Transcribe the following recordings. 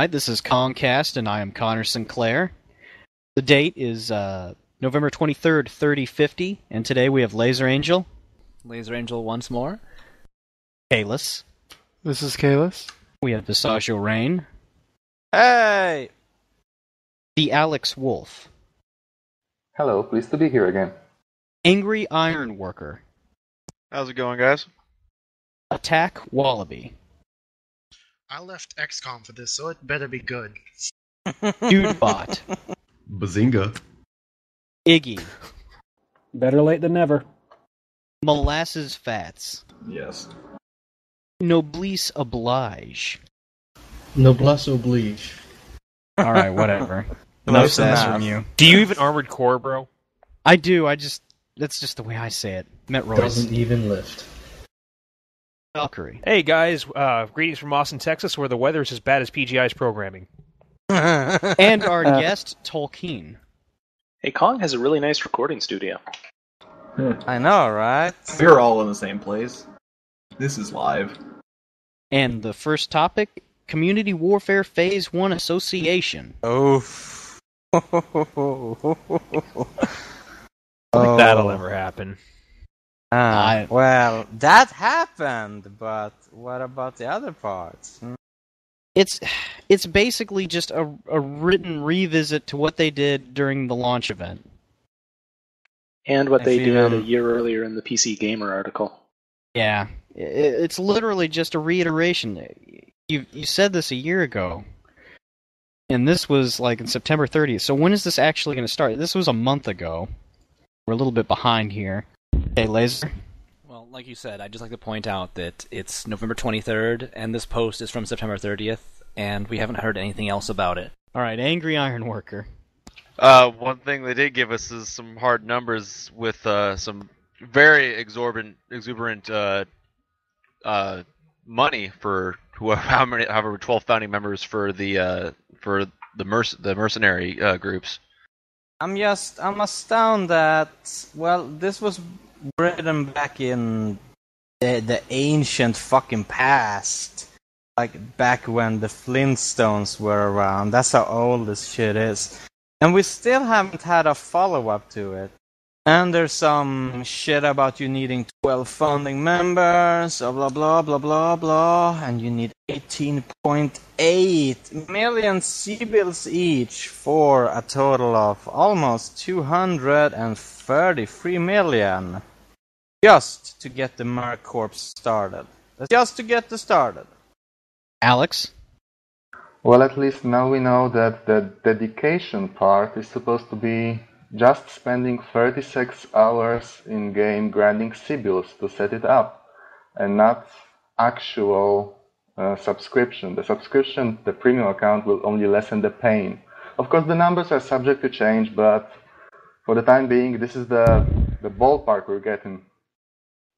Alright, this is Concast, and I am Connor Sinclair. The date is November 23rd, 3050, and today we have Laser Angel. Laser Angel once more. Kalos. This is Kalos. We have Pistachio Rain. Hey! The Alex Wolf. Hello, pleased to be here again. Angry Iron Worker. How's it going, guys? Attack Wallaby. I left XCOM for this, so it better be good. DudeBot. Bazinga. Iggy. Better late than never. Molasses Fats. Yes. Noblesse oblige. Noblesse oblige. Alright, whatever. No sass from you. Do you even Armored Core, bro? I do, that's just the way I say it. Met Royce. Doesn't even lift. Valkyrie. Hey guys, greetings from Austin, Texas, where the weather is as bad as PGI's programming. And our guest, Tolkien. Hey, Kong has a really nice recording studio. I know, right? We're all in the same place. This is live. And the first topic, Community Warfare Phase 1 Association. Oh. I think that'll ever happen. Well, that happened, but what about the other parts? Hmm? It's basically just a written revisit to what they did during the launch event. And what they did a year earlier in the PC Gamer article. Yeah, it's literally just a reiteration. You said this a year ago, and this was like in September 30th, so when is this actually going to start? This was a month ago. We're a little bit behind here. Hey, Laser. Well, like you said, I'd just like to point out that it's November 23rd, and this post is from September 30th, and we haven't heard anything else about it. Alright, Angry Iron Worker. One thing they did give us is some hard numbers with some very exuberant money for however 12 founding members for the mercenary groups. I'm astounded that, well, this was written back in the ancient fucking past, like back when the Flintstones were around. That's how old this shit is, and we still haven't had a follow-up to it. And there's some shit about you needing 12 founding members, blah blah blah blah blah blah, and you need 18.8 million C-bills each for a total of almost 233 million. Just to get the Merc Corps started. Just to get this started. Alex? Well, at least now we know that the dedication part is supposed to be just spending 36 hours in-game grinding C-bills to set it up, and not actual subscription. The premium account, will only lessen the pain. Of course, the numbers are subject to change, but for the time being, this is the ballpark we're getting.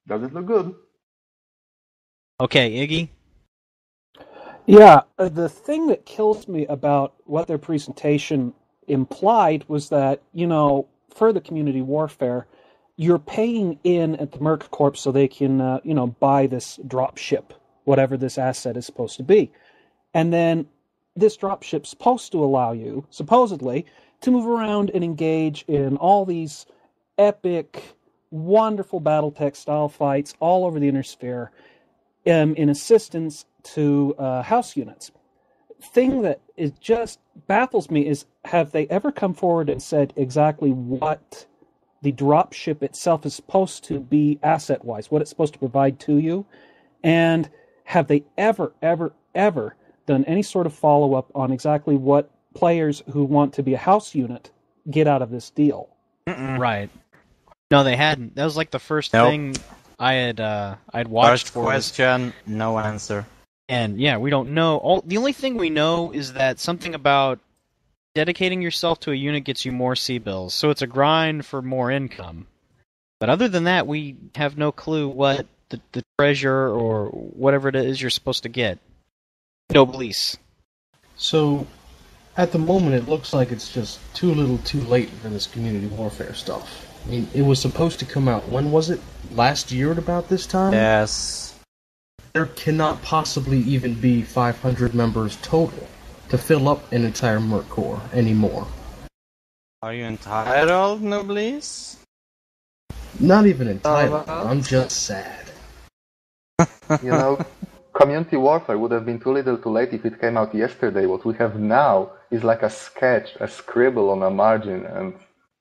Does it look good? Okay, Iggy? Yeah, the thing that kills me about what their presentation implied was that, you know, for the community warfare, you're paying in at the Merc Corps so they can, buy this dropship, whatever this asset is supposed to be. And then this dropship's supposed to allow you, supposedly, to move around and engage in all these epic, wonderful BattleTech style fights all over the inner sphere in assistance to house units. Thing that is just baffles me is, have they ever come forward and said exactly what the dropship itself is supposed to be asset-wise, what it's supposed to provide to you? And have they ever, ever, ever done any sort of follow-up on exactly what players who want to be a house unit get out of this deal? Mm-mm. Right. No, they hadn't. That was like the first thing I'd watched for. First question, no answer. And yeah, we don't know. The only thing we know is that something about dedicating yourself to a unit gets you more C-bills, so it's a grind for more income. But other than that, we have no clue what the treasure or whatever it is you're supposed to get. Noblesse. So, at the moment, it looks like it's just too little too late for this community warfare stuff. I mean, it was supposed to come out, when was it? Last year at about this time? Yes. There cannot possibly even be 500 members total. to fill up an entire merc core anymore. Are you entitled, Noblesse? Not even entitled, I'm just sad. You know, community warfare would have been too little too late if it came out yesterday. What we have now is like a sketch, a scribble on a margin, and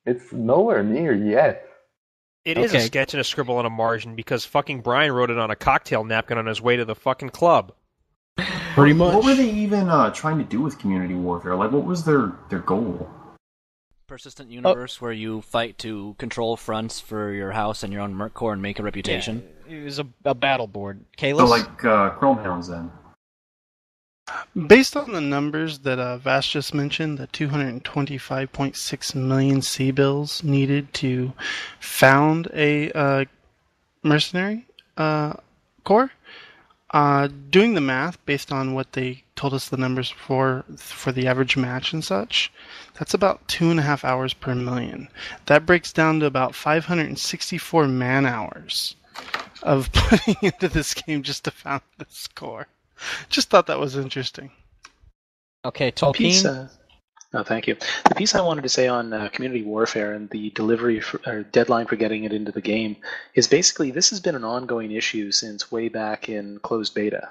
it's nowhere near yet. It is a sketch and a scribble on a margin because fucking Brian wrote it on a cocktail napkin on his way to the fucking club. Pretty much. What were they even trying to do with community warfare? Like, what was their goal? Persistent universe where you fight to control fronts for your house and your own merc core and make a reputation. Yeah, it was a battle board. Kalos? So like Chromehounds then. Based on the numbers that Vash just mentioned, the 225.6 million C-bills needed to found a mercenary corps, doing the math based on what they told us the numbers for the average match and such, that's about 2.5 hours per million. That breaks down to about 564 man-hours of putting into this game just to found this corps. Just thought that was interesting. Okay, Tolkien. No, thank you. The piece I wanted to say on community warfare and the delivery or deadline for getting it into the game is basically this has been an ongoing issue since way back in closed beta.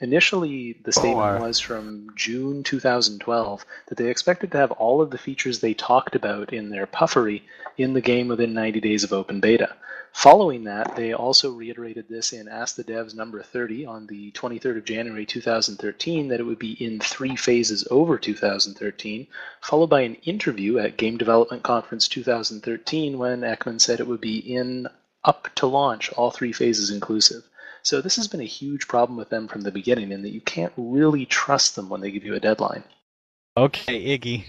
Initially, the statement was from June 2012 that they expected to have all of the features they talked about in their puffery in the game within 90 days of open beta. Following that, they also reiterated this in Ask the Devs number 30 on the 23rd of January 2013 that it would be in 3 phases over 2013, followed by an interview at Game Development Conference 2013 when Ekman said it would be in up to launch, all 3 phases inclusive. So this has been a huge problem with them from the beginning in that you can't really trust them when they give you a deadline. Okay, Iggy.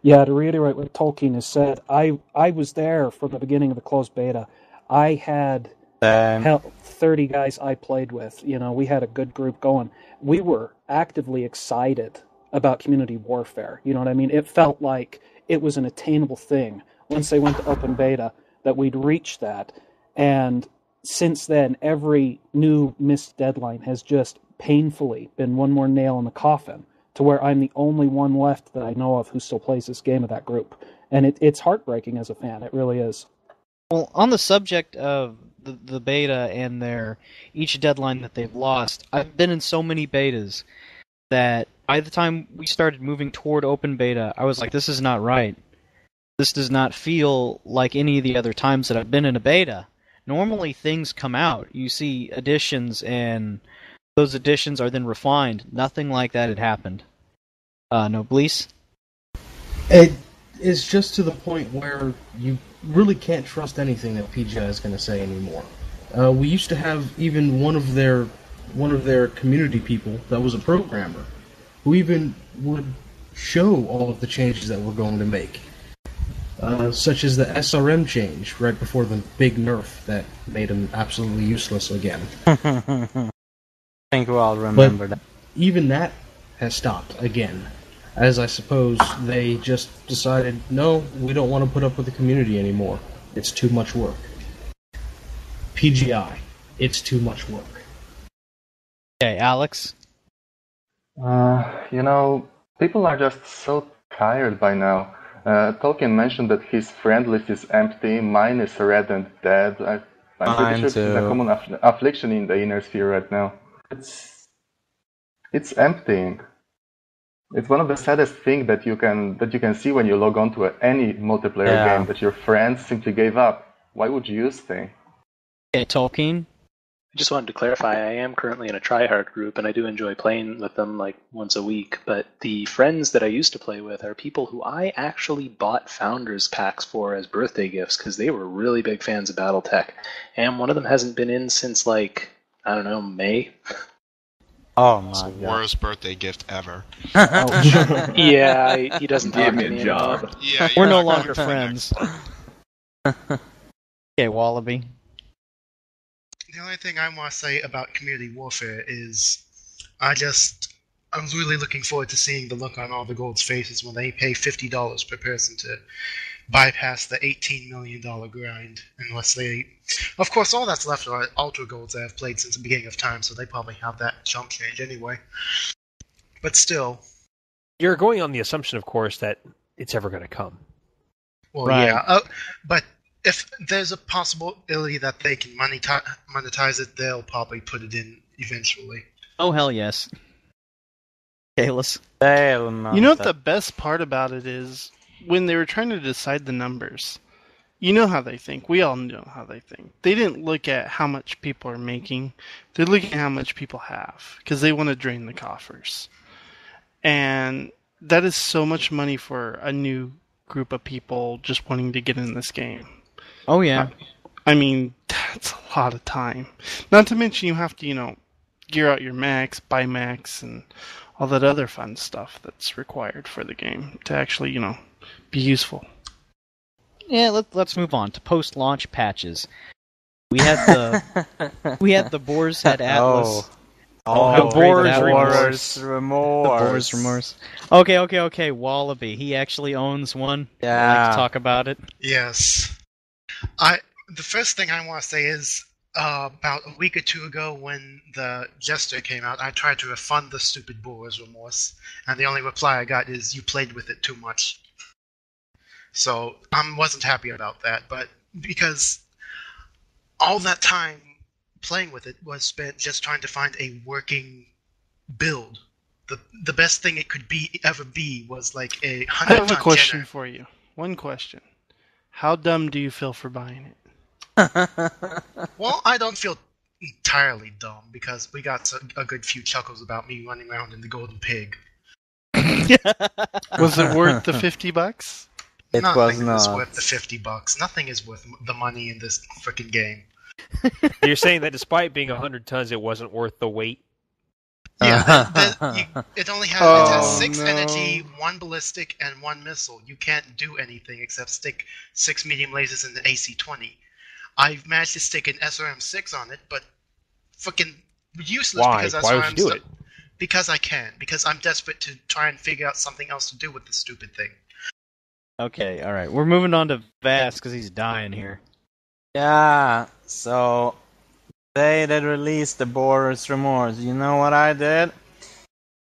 Yeah, to reiterate what Tolkien has said, I was there from the beginning of the closed beta. I had 30 guys I played with. You know, we had a good group going. We were actively excited about community warfare. You know what I mean? It felt like it was an attainable thing once they went to open beta that we'd reach that. And since then, every new missed deadline has just painfully been one more nail in the coffin, to where I'm the only one left that I know of who still plays this game of that group. And it's heartbreaking as a fan. It really is. Well, on the subject of the beta and each deadline that they've lost, I've been in so many betas that by the time we started moving toward open beta, I was like, this is not right. This does not feel like any of the other times that I've been in a beta. Normally things come out. You see additions and those additions are then refined. Nothing like that had happened. Noblesse? It's just to the point where you really can't trust anything that PGI is going to say anymore. We used to have even one of their community people that was a programmer who even would show all of the changes that we're going to make, such as the SRM change right before the big nerf that made him absolutely useless again. I think we'll all remember that. Even that has stopped again, as I suppose they just decided, no, we don't want to put up with the community anymore. It's too much work. PGI, it's too much work. Okay, Alex? You know, people are just so tired by now. Tolkien mentioned that his friend list is empty, mine is red and dead. I'm pretty sure this is a common affliction in the inner sphere right now. It's emptying. It's one of the saddest things that you can see when you log on to any multiplayer game that your friends simply gave up. Why would you stay? Okay, Tolkien? I just wanted to clarify, I am currently in a tryhard group, and I do enjoy playing with them like once a week, but the friends that I used to play with are people who I actually bought Founders packs for as birthday gifts, because they were really big fans of BattleTech, and one of them hasn't been in since like... I don't know, May. Oh my God! Worst birthday gift ever. He doesn't give me a job. Yeah, we're no longer friends. Okay, Wallaby. The only thing I want to say about community warfare is, I'm really looking forward to seeing the look on all the Gold's faces when they pay $50 per person to bypass the $18 million grind, unless they... Of course, all that's left are Ultra Golds that I've played since the beginning of time, so they probably have that jump change anyway. But still. You're going on the assumption, of course, that it's ever going to come. Well, right. Yeah. But if there's a possibility that they can monetize it, they'll probably put it in eventually. Oh, hell yes. Kalos. You know what the best part about it is? When they were trying to decide the numbers, you know how they think. We all know how they think. They didn't look at how much people are making. They look at how much people have, because they want to drain the coffers. And that is so much money for a new group of people just wanting to get in this game. Oh, yeah. I mean, that's a lot of time. Not to mention you have to, gear out your max, buy max, and all that other fun stuff that's required for the game to actually, be useful. Yeah, let's move on to post-launch patches. We had the Boar's Head Atlas. Oh, the Boar's Remorse. Okay, Wallaby. He actually owns one. Yeah. I'd like to talk about it. Yes. The first thing I want to say is, about a week or two ago when the Jester came out, I tried to refund the stupid Boar's Remorse, and the only reply I got is, you played with it too much. So I wasn't happy about that, but because all that time playing with it was spent just trying to find a working build. The best thing it could ever be was like a 100-ton I have a question for you. One question. How dumb do you feel for buying it? Well, I don't feel entirely dumb, because we got a good few chuckles about me running around in the Golden Pig. Was it worth the $50? It was not. Nothing is worth the $50. Nothing is worth the money in this freaking game. You're saying that despite being 100 tons, it wasn't worth the weight? Yeah, it has 6 energy, 1 ballistic, and 1 missile. You can't do anything except stick 6 medium lasers in the AC-20. I've managed to stick an SRM-6 on it, but fucking useless. Why? Because why would you do it? Because I can. Because I'm desperate to try and figure out something else to do with this stupid thing. Okay, all right. We're moving on to Vash, because he's dying here. Yeah, so they that released the Boar's Remorse, you know what I did?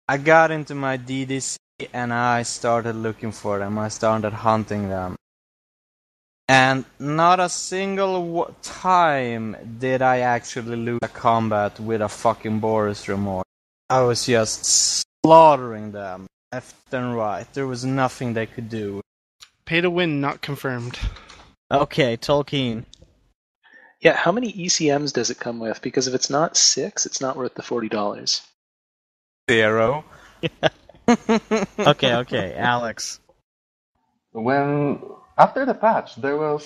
I got into my DDC and I started looking for them. I started hunting them. And not a single time did I actually lose a combat with a fucking Boar's Remorse. I was just slaughtering them left and right. There was nothing they could do. Pay to win, not confirmed. Okay, Tolkien. Yeah, how many ECMs does it come with? Because if it's not 6, it's not worth the $40. 0. Okay, Alex. After the patch, there were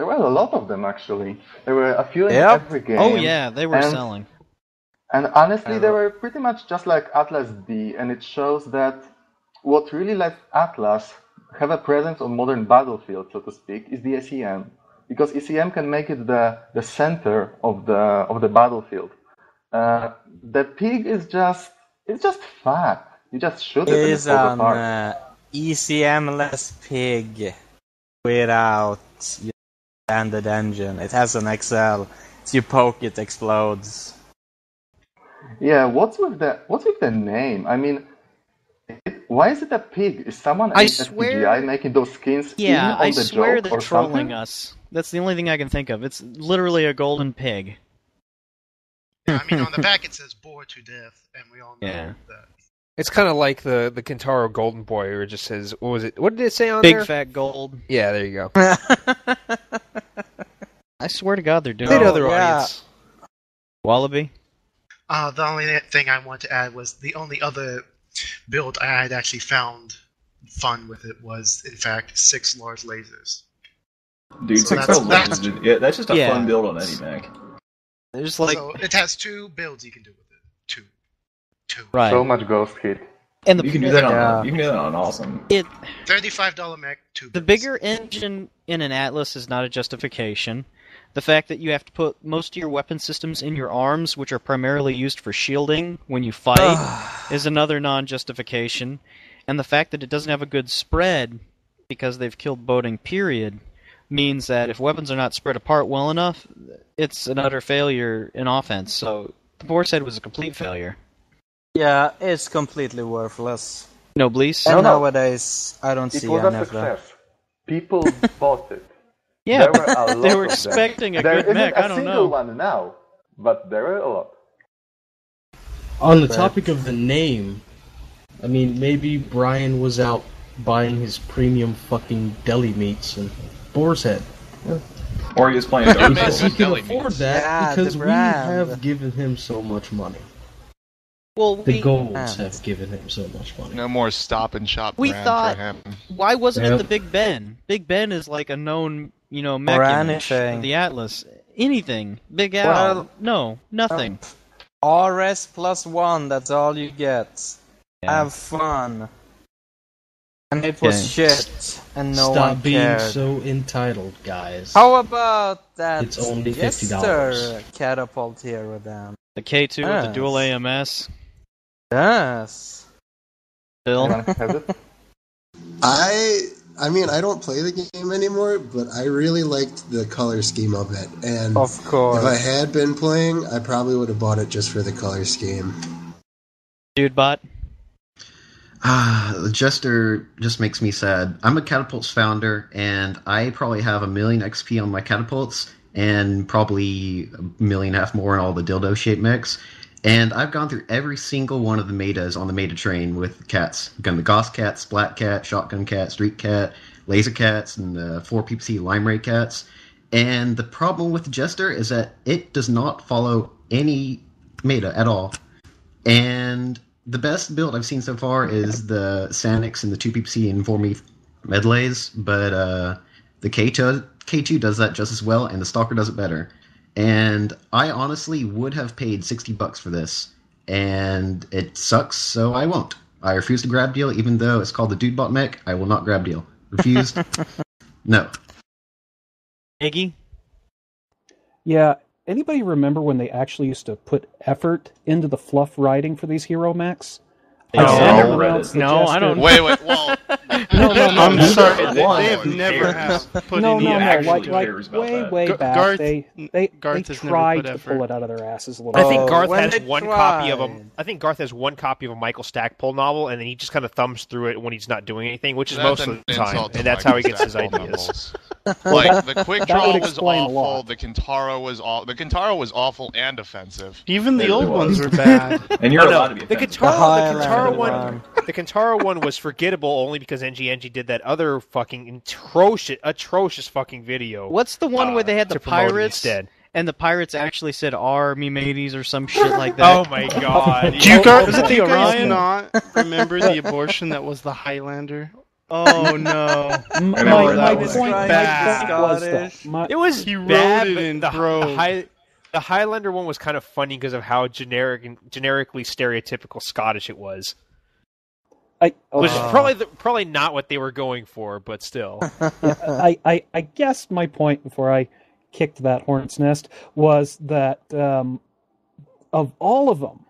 a lot of them, actually. There were a few in every game. Oh yeah, they were selling. And honestly, they were pretty much just like Atlas D, and it shows that what really lets Atlas have a presence on modern battlefield, so to speak, is the ECM. Because ECM can make it the center of the battlefield. The pig is just fat. You just shoot it. It is an ECM-less pig. Without your standard engine. It has an XL. So you poke it, explodes. Yeah, what's with the name? I mean, why is it a pig? Is someone at PGI making those skins in on the joke they're or trolling something? Us. That's the only thing I can think of. It's literally a golden pig. Yeah, I mean, on the back it says bored to death, and we all know that. It's kind of like the Kintaro Golden Boy, where it just says, what was it? What did it say on there? Big fat gold. Yeah, there you go. I swear to God, they're doing it. Other audience. Wallaby? The only thing I want to add was the only other build I had actually found fun with it was, in fact, 6 large lasers. Dude, so 6 large lasers. Yeah, that's just a fun build on any Mac. So it has 2 builds you can do with it. Right. So much ghost kid. And you can do that on Awesome. $35 Mac. The bigger engine in an Atlas is not a justification. The fact that you have to put most of your weapon systems in your arms, which are primarily used for shielding when you fight, is another non-justification. And the fact that it doesn't have a good spread, because they've killed boating, period, means that if weapons are not spread apart well enough, it's an utter failure in offense. So the Boar's Head was a complete failure. Yeah, it's completely worthless. No, please. And nowadays, I don't see any of that. It was a success. People bought it. Yeah, there were a lot they were expecting a good mech, I don't know. There isn't a single one now, but there were a lot. On the topic of the name, I mean, maybe Brian was out buying his premium fucking deli meats and Boar's Head. Yeah. Or he was playing a deli meats. He can afford that because we have given him so much money. Well, the Golds have given him so much money. No more stop and shop brand for him. Why wasn't it the Big Ben? Big Ben is like a known, you know, mech image of the Atlas. Anything. Big Al. Well, no, nothing. RS plus one, that's all you get. Yeah. Have fun. And it was shit, and no one cared. Stop being so entitled, guys. How about that it's only Jester catapult here with them? The K2 with the dual AMS? Yes. Bill? I mean, I don't play the game anymore, but I really liked the color scheme of it. And of course, if I had been playing, I probably would have bought it just for the color scheme. DudeBot? The Jester just makes me sad. I'm a Catapults founder, and I probably have 1 million XP on my Catapults, and probably 1.5 million more in all the dildo-shaped mechs. And I've gone through every single one of the metas on the meta train with cats. I've gone to Goss Cat, Splat Cat, Shotgun Cat, Street Cat, Laser Cats, and 4 PPC Lime Ray Cats. And the problem with the Jester is that it does not follow any meta at all. And the best build I've seen so far is the Sanix and the 2 PPC and 4 medleys, but the K2 does that just as well, and the Stalker does it better. And I honestly would have paid $60 for this, and it sucks, so I won't. I refuse to grab deal, even though it's called the DudeBot mech. I will not grab deal. Refused. No. Iggy? Yeah, anybody remember when they actually used to put effort into the fluff writing for these hero mechs? No, I don't. Wait. Well, no. I'm sorry. They have never put any actual cares about that. Way back, Garth tried to pull it out of their asses a little bit. I think Garth has one copy of a. I think Garth has one copy of a Michael Stackpole novel, and then he just kind of thumbs through it when he's not doing anything, which is most of the time, and that's how he gets his ideas. Like the Quick Draw was awful. The Kintaro was awful and offensive. Even the old ones were bad. And you're allowed to be offensive. The Kintaro one was forgettable only because NGNG did that other fucking atrocious fucking video. What's the one where they had the pirates and the pirates actually said "Are me mateys" or some shit like that? Oh my god! Do you guys not remember the abortion that was the Highlander? Oh no! The Highlander one was kind of funny because of how generic and generically stereotypical Scottish it was. Which is probably not what they were going for, but still. I guess my point before I kicked that hornet's nest was that of all of them,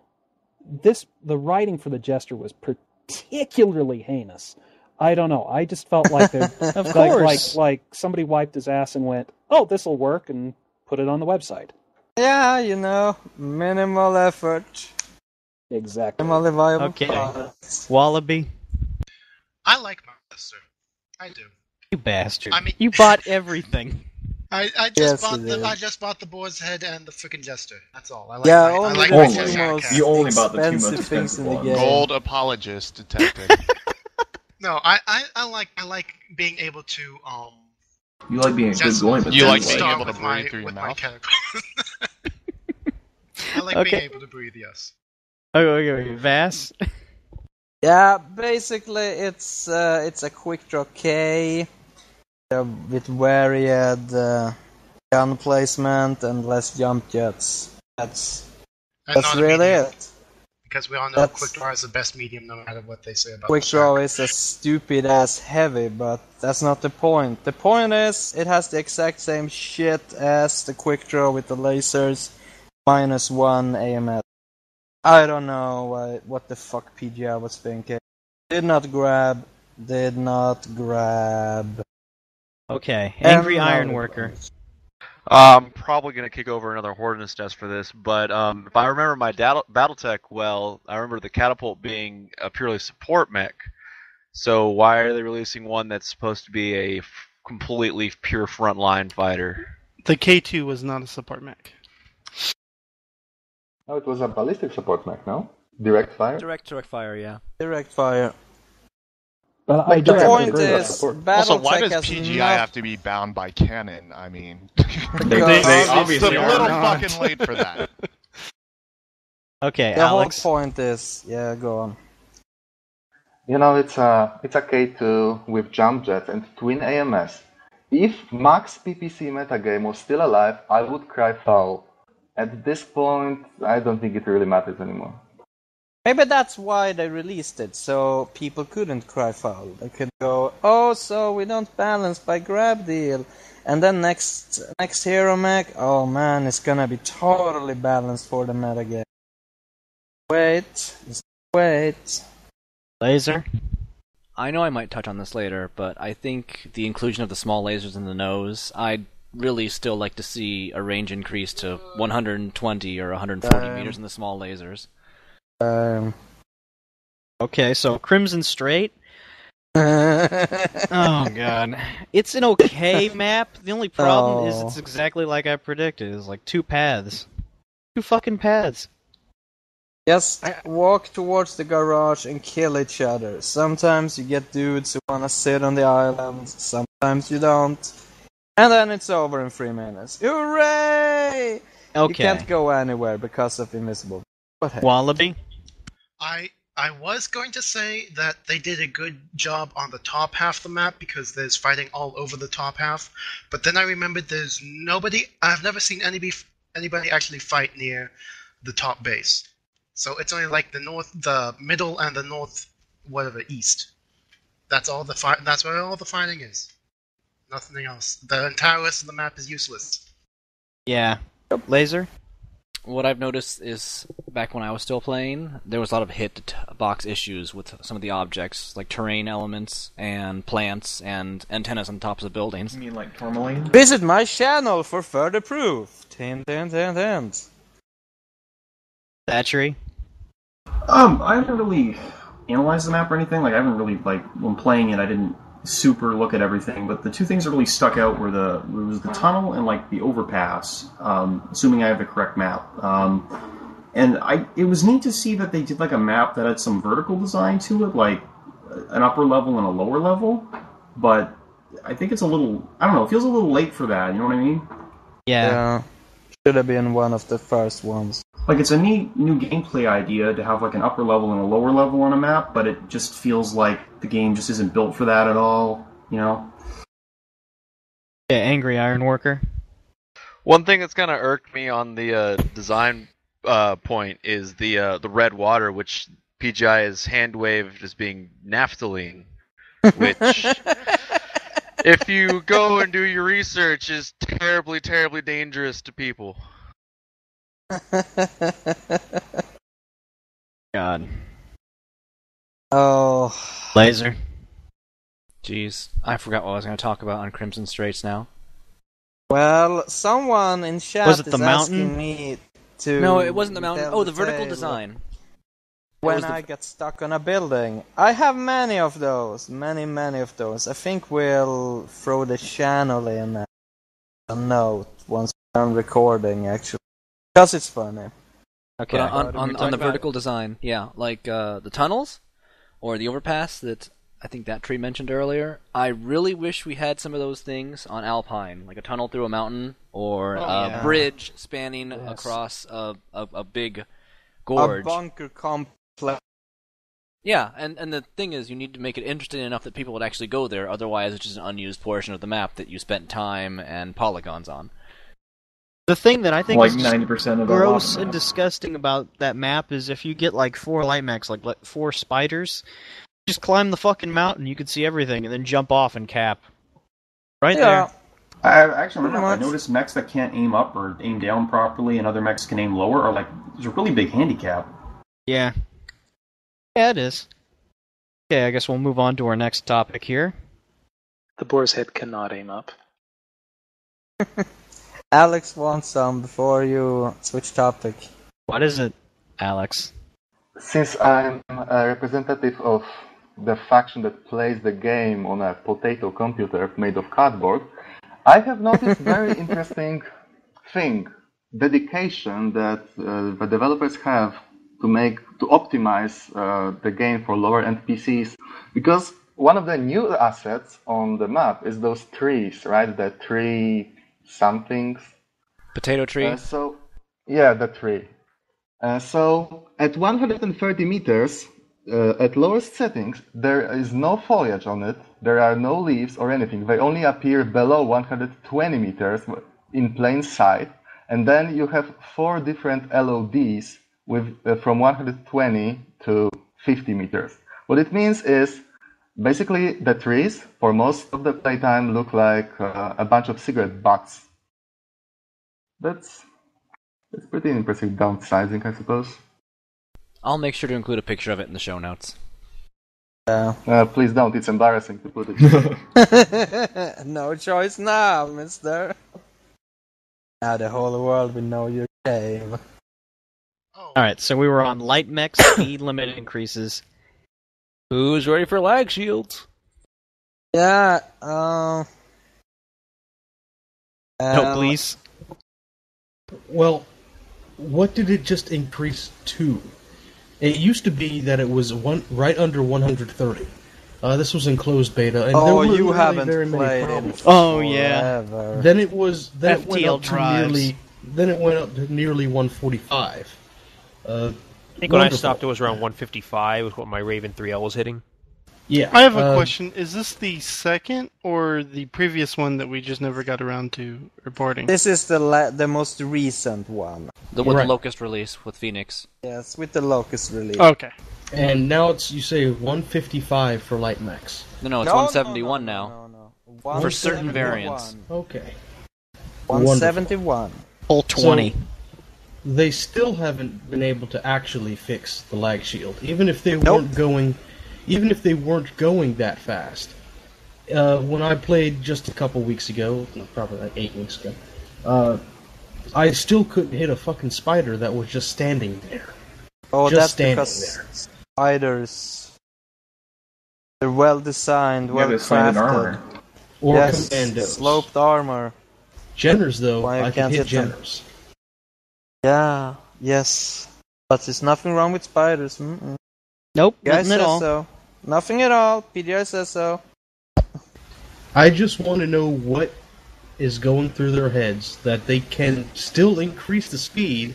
the writing for the Jester was particularly heinous. I don't know. I just felt like like somebody wiped his ass and went, "Oh, this will work," and put it on the website. Yeah, you know, minimal effort. Exactly. Minimally viable. Okay. Wallaby. I like my Jester. I do. You bastard! I mean, you bought everything. I just bought the Boar's Head and the freaking Jester. That's all. I like. Yeah, you only bought the two most expensive ones. Gold apologist detected. No, I like being able to You like being a good going, but you like being able to breathe through your mouth. I like being able to breathe, yes. Okay. Vash. Yeah, basically it's a Quick Draw K with varied gun placement and less jump jets. That's really it. Because we all know Quick Draw is the best medium no matter what they say about it. Quick Draw is a stupid ass heavy, but that's not the point. The point is, it has the exact same shit as the Quick Draw with the lasers, -1 AMS. I don't know what the fuck PGI was thinking. Did not grab. Okay, Angry Iron Worker. I'm probably going to kick over another hornet's nest for this, but if I remember my BattleTech well, I remember the catapult being a purely support mech. So why are they releasing one that's supposed to be a completely pure frontline fighter? The K2 was not a support mech. No, it was a ballistic support mech, no? Direct fire? Direct fire, yeah. Direct fire. Well, like, the point is, also, why does PGI have to be bound by canon? I mean, they obviously are not. Fucking late for that. Okay, the Alex. Whole point is, yeah, go on. You know, it's a K2 with jump jets and twin AMS. If Max PPC metagame was still alive, I would cry foul. At this point, I don't think it really matters anymore. Maybe that's why they released it, so people couldn't cry foul. They could go, oh, so we don't balance by grab deal. And then next hero mech, oh man, it's gonna be totally balanced for the metagame. Wait. Laser? I know I might touch on this later, but I think the inclusion of the small lasers in the nose, I'd really still like to see a range increase to 120 or 140 meters in the small lasers. Okay, so Crimson Strait. Oh god, it's an okay map. The only problem is it's exactly like I predicted. It's like two fucking paths. Just walk towards the garage and kill each other. Sometimes you get dudes who wanna sit on the island. Sometimes you don't. And then it's over in 3 minutes. Hooray! Okay. You can't go anywhere because of invisible. Wallaby. I was going to say that they did a good job on the top half of the map because there's fighting all over the top half, but then I remembered there's nobody. I've never seen anybody actually fight near the top base, so it's only like the north, the middle, and the north, whatever east. That's all the fight. That's where all the fighting is. Nothing else. The entire rest of the map is useless. Yeah. Laser. What I've noticed is, back when I was still playing, there was a lot of hitbox issues with some of the objects, like terrain elements, and plants, and antennas on tops of buildings. You mean like tourmaline? Visit my channel for further proof! Thatchery? I haven't really analyzed the map or anything, like, I haven't really, like, when playing it, I didn't super look at everything, but the two things that really stuck out were the tunnel and like the overpass, assuming I have the correct map. And it was neat to see that they did like a map that had some vertical design to it, like an upper level and a lower level, but I think it's a little, I don't know, it feels a little late for that, you know what I mean? Yeah. Should have been one of the first ones. Like, it's a neat new gameplay idea to have, like, an upper level and a lower level on a map, but it just feels like the game just isn't built for that at all, you know? Yeah, Angry Iron Worker. One thing that's kind of irked me on the design point is the red water, which PGI is hand-waved as being naphthalene, which... if you go and do your research, is terribly, terribly dangerous to people. God. Oh. Laser. Jeez, I forgot what I was going to talk about on Crimson Straits now. Well, someone in chat is asking me to... No, it wasn't the mountain. Oh, the vertical design. When I get stuck on a building. I have many of those. Many of those. I think we'll throw the channel in as a note once we're done recording, actually. Because it's funny. Okay, but on the vertical design, yeah. Like, the tunnels, or the overpass that I think that tree mentioned earlier. I really wish we had some of those things on Alpine. Like a tunnel through a mountain, or a bridge spanning across a big gorge. A bunker complex. Yeah, and the thing is, you need to make it interesting enough that people would actually go there, otherwise it's just an unused portion of the map that you spent time and polygons on. The thing that I think like is 90% of gross and disgusting about that map is if you get like 4 light mechs, like 4 spiders, just climb the fucking mountain, you can see everything, and then jump off and cap. Right there. I actually remember I noticed mechs that can't aim up or aim down properly, and other mechs can aim lower, are like, there's a really big handicap. Yeah. Yeah, it is. Okay, I guess we'll move on to our next topic here. The boar's head cannot aim up. Alex wants some before you switch topic. What is it, Alex? Since I'm a representative of the faction that plays the game on a potato computer made of cardboard, I have noticed a very interesting thing, dedication that the developers have to optimize the game for lower-end PCs. Because one of the new assets on the map is those trees, right? The tree somethings. Potato tree? Yeah, the tree. So at 130 meters, at lowest settings, there is no foliage on it. There are no leaves or anything. They only appear below 120 meters in plain sight. And then you have four different LODs with from 120 to 50 meters. What it means is basically the trees, for most of the playtime, look like a bunch of cigarette butts. That's pretty impressive downsizing, I suppose. I'll make sure to include a picture of it in the show notes. Please don't. It's embarrassing to put it. No choice now, mister. Now the whole world will know your game. Alright, so we were on light mech, speed limit increases. Who's ready for lag shields? Yeah, no, please. Well, what did it just increase to? It used to be that it was right under 130. This was in closed beta, and there were you haven't very many problems. Oh, yeah. Forever. Then it was then it went up to nearly 145. I think when I stopped, it was around 155, was what my Raven 3L was hitting. Yeah. I have a question. Is this the second or the previous one that we just never got around to reporting? This is the most recent one. The Locust release with Phoenix. Yes, with the Locust release. Okay. And now it's, you say, 155 for light max. No, it's 171 now. No. For certain variants. Okay. 171. Full 20. So, they still haven't been able to actually fix the lag shield, even if they weren't going, that fast. When I played just a couple weeks ago, probably like 8 weeks ago, I still couldn't hit a fucking spider that was just standing there. Oh, just that's because there. Spiders. They're well designed, well crafted armor. Or commandos. Sloped armor. Jenners though, I can hit Jenners. Yeah, yes. But there's nothing wrong with spiders. Mm-mm. Nope, nothing at all. So. Nothing at all. PGI says so. I just want to know what is going through their heads that they can still increase the speed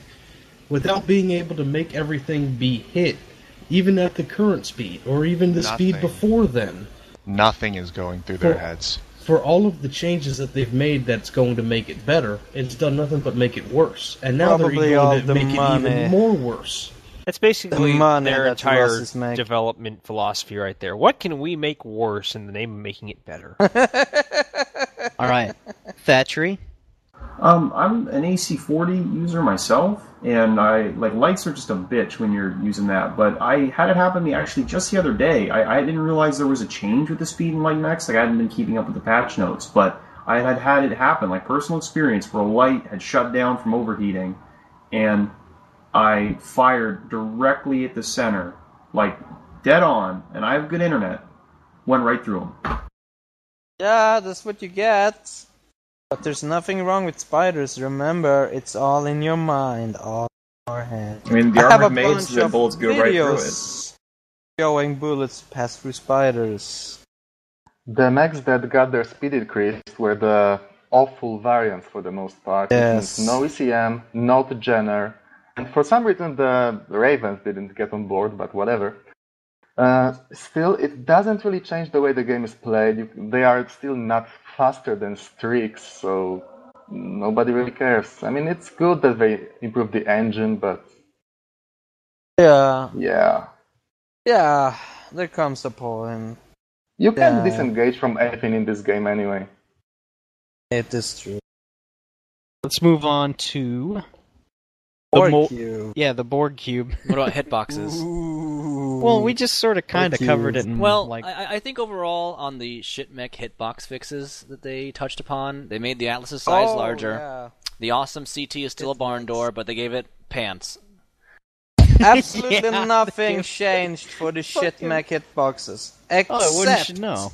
without being able to make everything be hit, even at the current speed, or even the speed before then. Nothing is going through their heads. For all of the changes that they've made that's going to make it better, it's done nothing but make it worse. And now probably they're going to make it even more worse. That's basically their entire development philosophy right there. What can we make worse in the name of making it better? All right. Thatchery? I'm an AC40 user myself, and lights are just a bitch when you're using that, but I had it happen to me actually just the other day. I didn't realize there was a change with the speed in light max. I hadn't been keeping up with the patch notes, but I had had it happen, like personal experience, where a light had shut down from overheating, and I fired directly at the center, like dead on, and I have good internet, went right through them. Yeah, that's what you get. But there's nothing wrong with spiders, remember, it's all in your mind, all in your head. I mean, the armored maids, the bullets go right through it. Showing bullets pass through spiders. The mechs that got their speed increased were the awful variants for the most part. Yes. No ECM, no Jenner, and for some reason the Ravens didn't get on board, but whatever. Still, it doesn't really change the way the game is played. They are still not faster than streaks, so nobody really cares. I mean, it's good that they improved the engine, but... Yeah, there comes a point. You can't disengage from anything in this game anyway. It is true. Let's move on to... Borg Cube. Yeah, the Borg Cube. What about hitboxes? Ooh. Well, we just sort of kind of covered it. I think overall on the shit mech hitbox fixes that they touched upon, they made the Atlas's size larger. Yeah. The Awesome CT is still a barn door, but they gave it pants. Absolutely nothing changed for the shit mech hitboxes. Except, oh, wouldn't you know?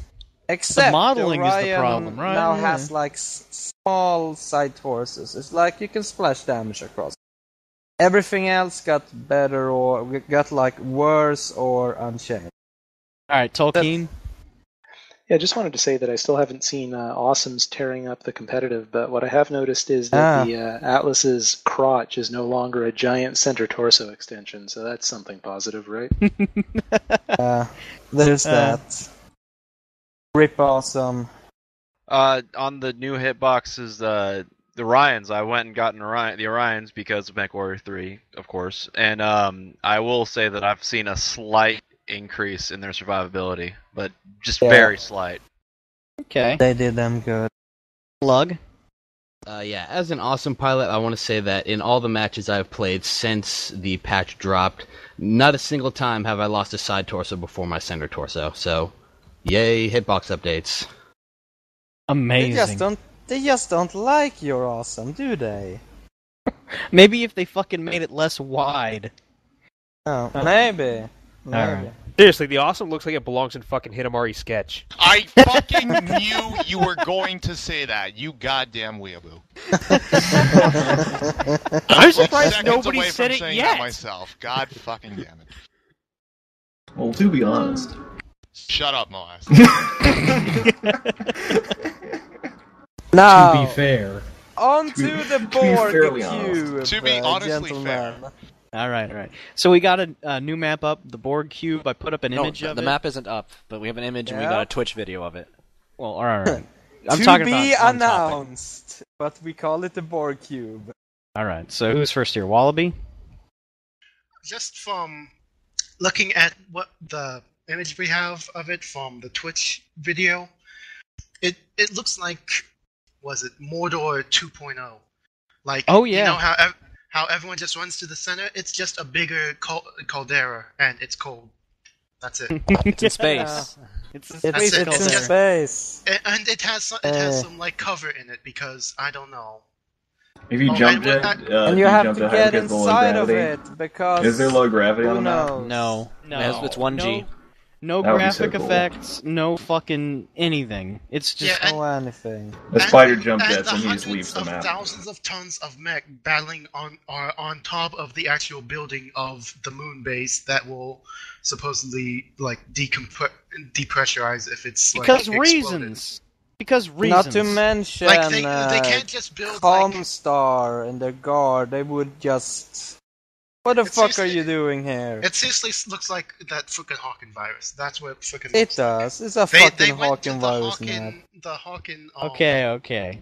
Except the modeling Orion is the problem, right? Now has like small side torses. It's like you can splash damage across. Everything else got better or got like worse or unchanged. All right, Tolkien. Yeah, I just wanted to say that I still haven't seen Awesome's tearing up the competitive, but what I have noticed is that the Atlas's crotch is no longer a giant center torso extension, so that's something positive, right? There's that. Rip Awesome. On the new hitboxes, the Orions, I went and got the Orions because of MechWarrior 3, of course, and I will say that I've seen a slight increase in their survivability, but just very slight. Okay. They did them good. Plug? Yeah, as an Awesome pilot, I want to say that in all the matches I've played since the patch dropped, not a single time have I lost a side torso before my center torso, so yay, hitbox updates. Amazing. They just don't like your Awesome, do they? Maybe if they fucking made it less wide. Oh, maybe. Right. Seriously, the Awesome looks like it belongs in fucking Hitamari Sketch. I fucking knew you were going to say that, you goddamn weeaboo. I'm surprised nobody said it yet. Myself. God fucking damn it. Well, to be honest. Shut up, Moaz. Now, to be fair. Onto the Borg Cube. To be honestly fair. All right. So we got a new map up, the Borg Cube. I put up an image of it. The map isn't up, but we have an image and we got a Twitch video of it. Well, all right. I'm talking about to be announced, but we call it the Borg Cube. All right. So who's first here, Wallaby? Just from looking at what the image we have of it from the Twitch video, it looks like Mordor 2.0? Like, oh yeah. You know how everyone just runs to the center? It's just a bigger Caldera, and it's cold. That's it. It's in space. It's in space. And it has some like cover in it because I don't know. If you jumped it, and you have to get inside of it because is there low gravity on the map? No, it's 1G. No graphic effects, no fucking anything. It's just anything. The spider jump gets and he just leaves the map. Thousands of tons of mech battling on top of the actual building of the moon base that will supposedly like depressurize if it's like exploded. Because reasons. Not to mention like they can't just build Comstar and their guard. They would just. What the fuck are you doing here? It seriously looks like that fucking Hawken virus. That's what fucking it does. Like. It's a fucking Hawken virus. The Hawken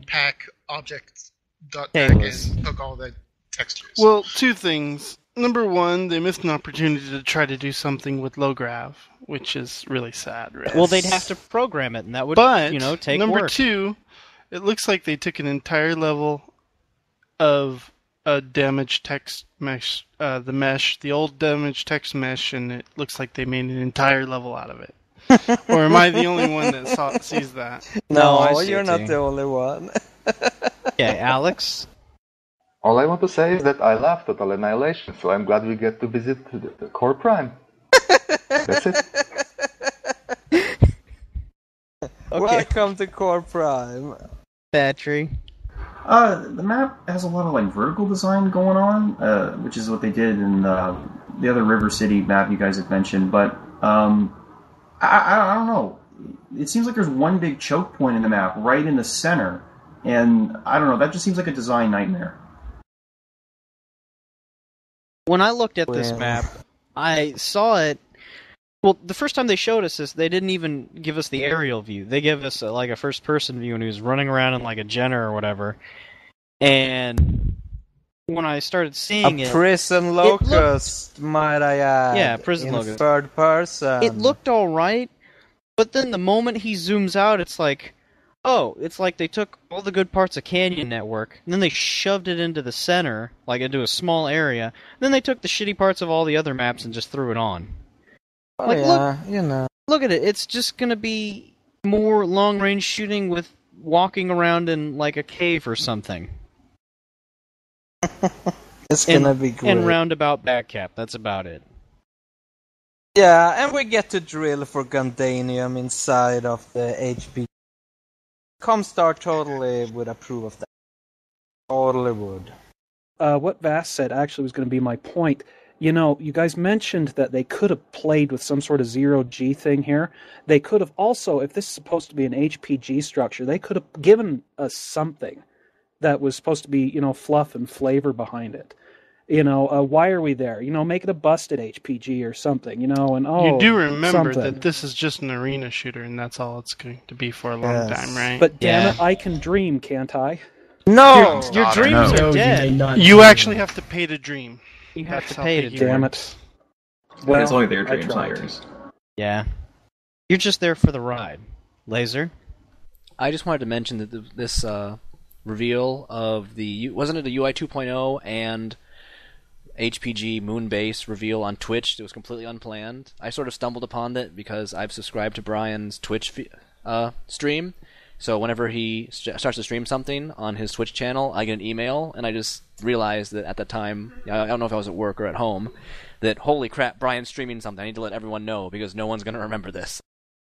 pack object and took all the textures. Well, two things. Number one, they missed an opportunity to try to do something with low grav, which is really sad. Really. Well, they'd have to program it, and that would take number work. Two, it looks like they took an entire level of a damaged text mesh, the old damaged text mesh, and it looks like they made an entire level out of it. Or am I the only one that sees that? No, you're not the only one. Okay, Alex? All I want to say is that I love Total Annihilation, so I'm glad we get to visit the Core Prime. That's it. Welcome to Core Prime. Battery. The map has a lot of like vertical design going on, which is what they did in the other River City map you guys have mentioned, but I don't know. It seems like there's one big choke point in the map right in the center, and I don't know, that just seems like a design nightmare. When I looked at this map, I saw it. Well, the first time they showed us this, they didn't even give us the aerial view. They gave us a first-person view, and he was running around in like a Jenner or whatever. And when I started seeing it, prison locust, might I add? Yeah, prison locust. Third person. It looked all right, but then the moment he zooms out, it's like, oh, it's like they took all the good parts of Canyon Network, and then they shoved it into the center, like into a small area, and then they took the shitty parts of all the other maps and just threw it on. Look at it. It's just gonna be more long-range shooting with walking around in like a cave or something. It's gonna be great. And roundabout back cap, that's about it. Yeah, and we get to drill for Gundanium inside of the HPG. Comstar totally would approve of that. Totally would. What Vash said actually was going to be my point. You know, you guys mentioned that they could have played with some sort of zero-G thing here. They could have also, if this is supposed to be an HPG structure, they could have given us something that was supposed to be, you know, fluff and flavor behind it. You know, why are we there? You know, make it a busted HPG or something, you know, and oh, you do remember something. That this is just an arena shooter, and that's all it's going to be for a long time, right? But damn it, I can dream, can't I? No! Your dreams are dead. You actually have to pay to dream. You have to pay to dream. Damn it. Well, it's only their dreams, not yours. Yeah. You're just there for the ride. Laser? I just wanted to mention that this reveal of the... Wasn't it a UI 2.0 and... HPG Moonbase reveal on Twitch. It was completely unplanned. I sort of stumbled upon it because I've subscribed to Brian's Twitch stream. So whenever he starts to stream something on his Twitch channel, I get an email, and I just realized that at that time, I don't know if I was at work or at home, that holy crap, Brian's streaming something. I need to let everyone know because no one's going to remember this.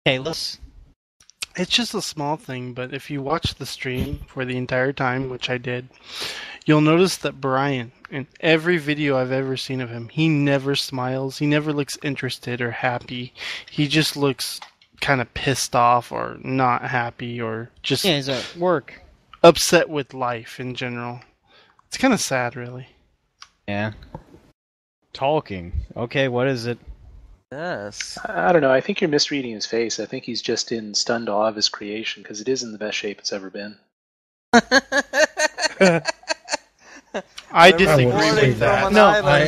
Kalos. It's just a small thing, but if you watch the stream for the entire time, which I did, you'll notice that Brian, in every video I've ever seen of him, he never smiles, he never looks interested or happy. He just looks kind of pissed off or not happy or just he's at work. Upset with life in general. It's kind of sad, really. Yeah. Talking. Okay, what is it? Yes. I don't know. I think you're misreading his face. I think he's just in stunned awe of his creation because it is in the best shape it's ever been. I disagree with that. No, I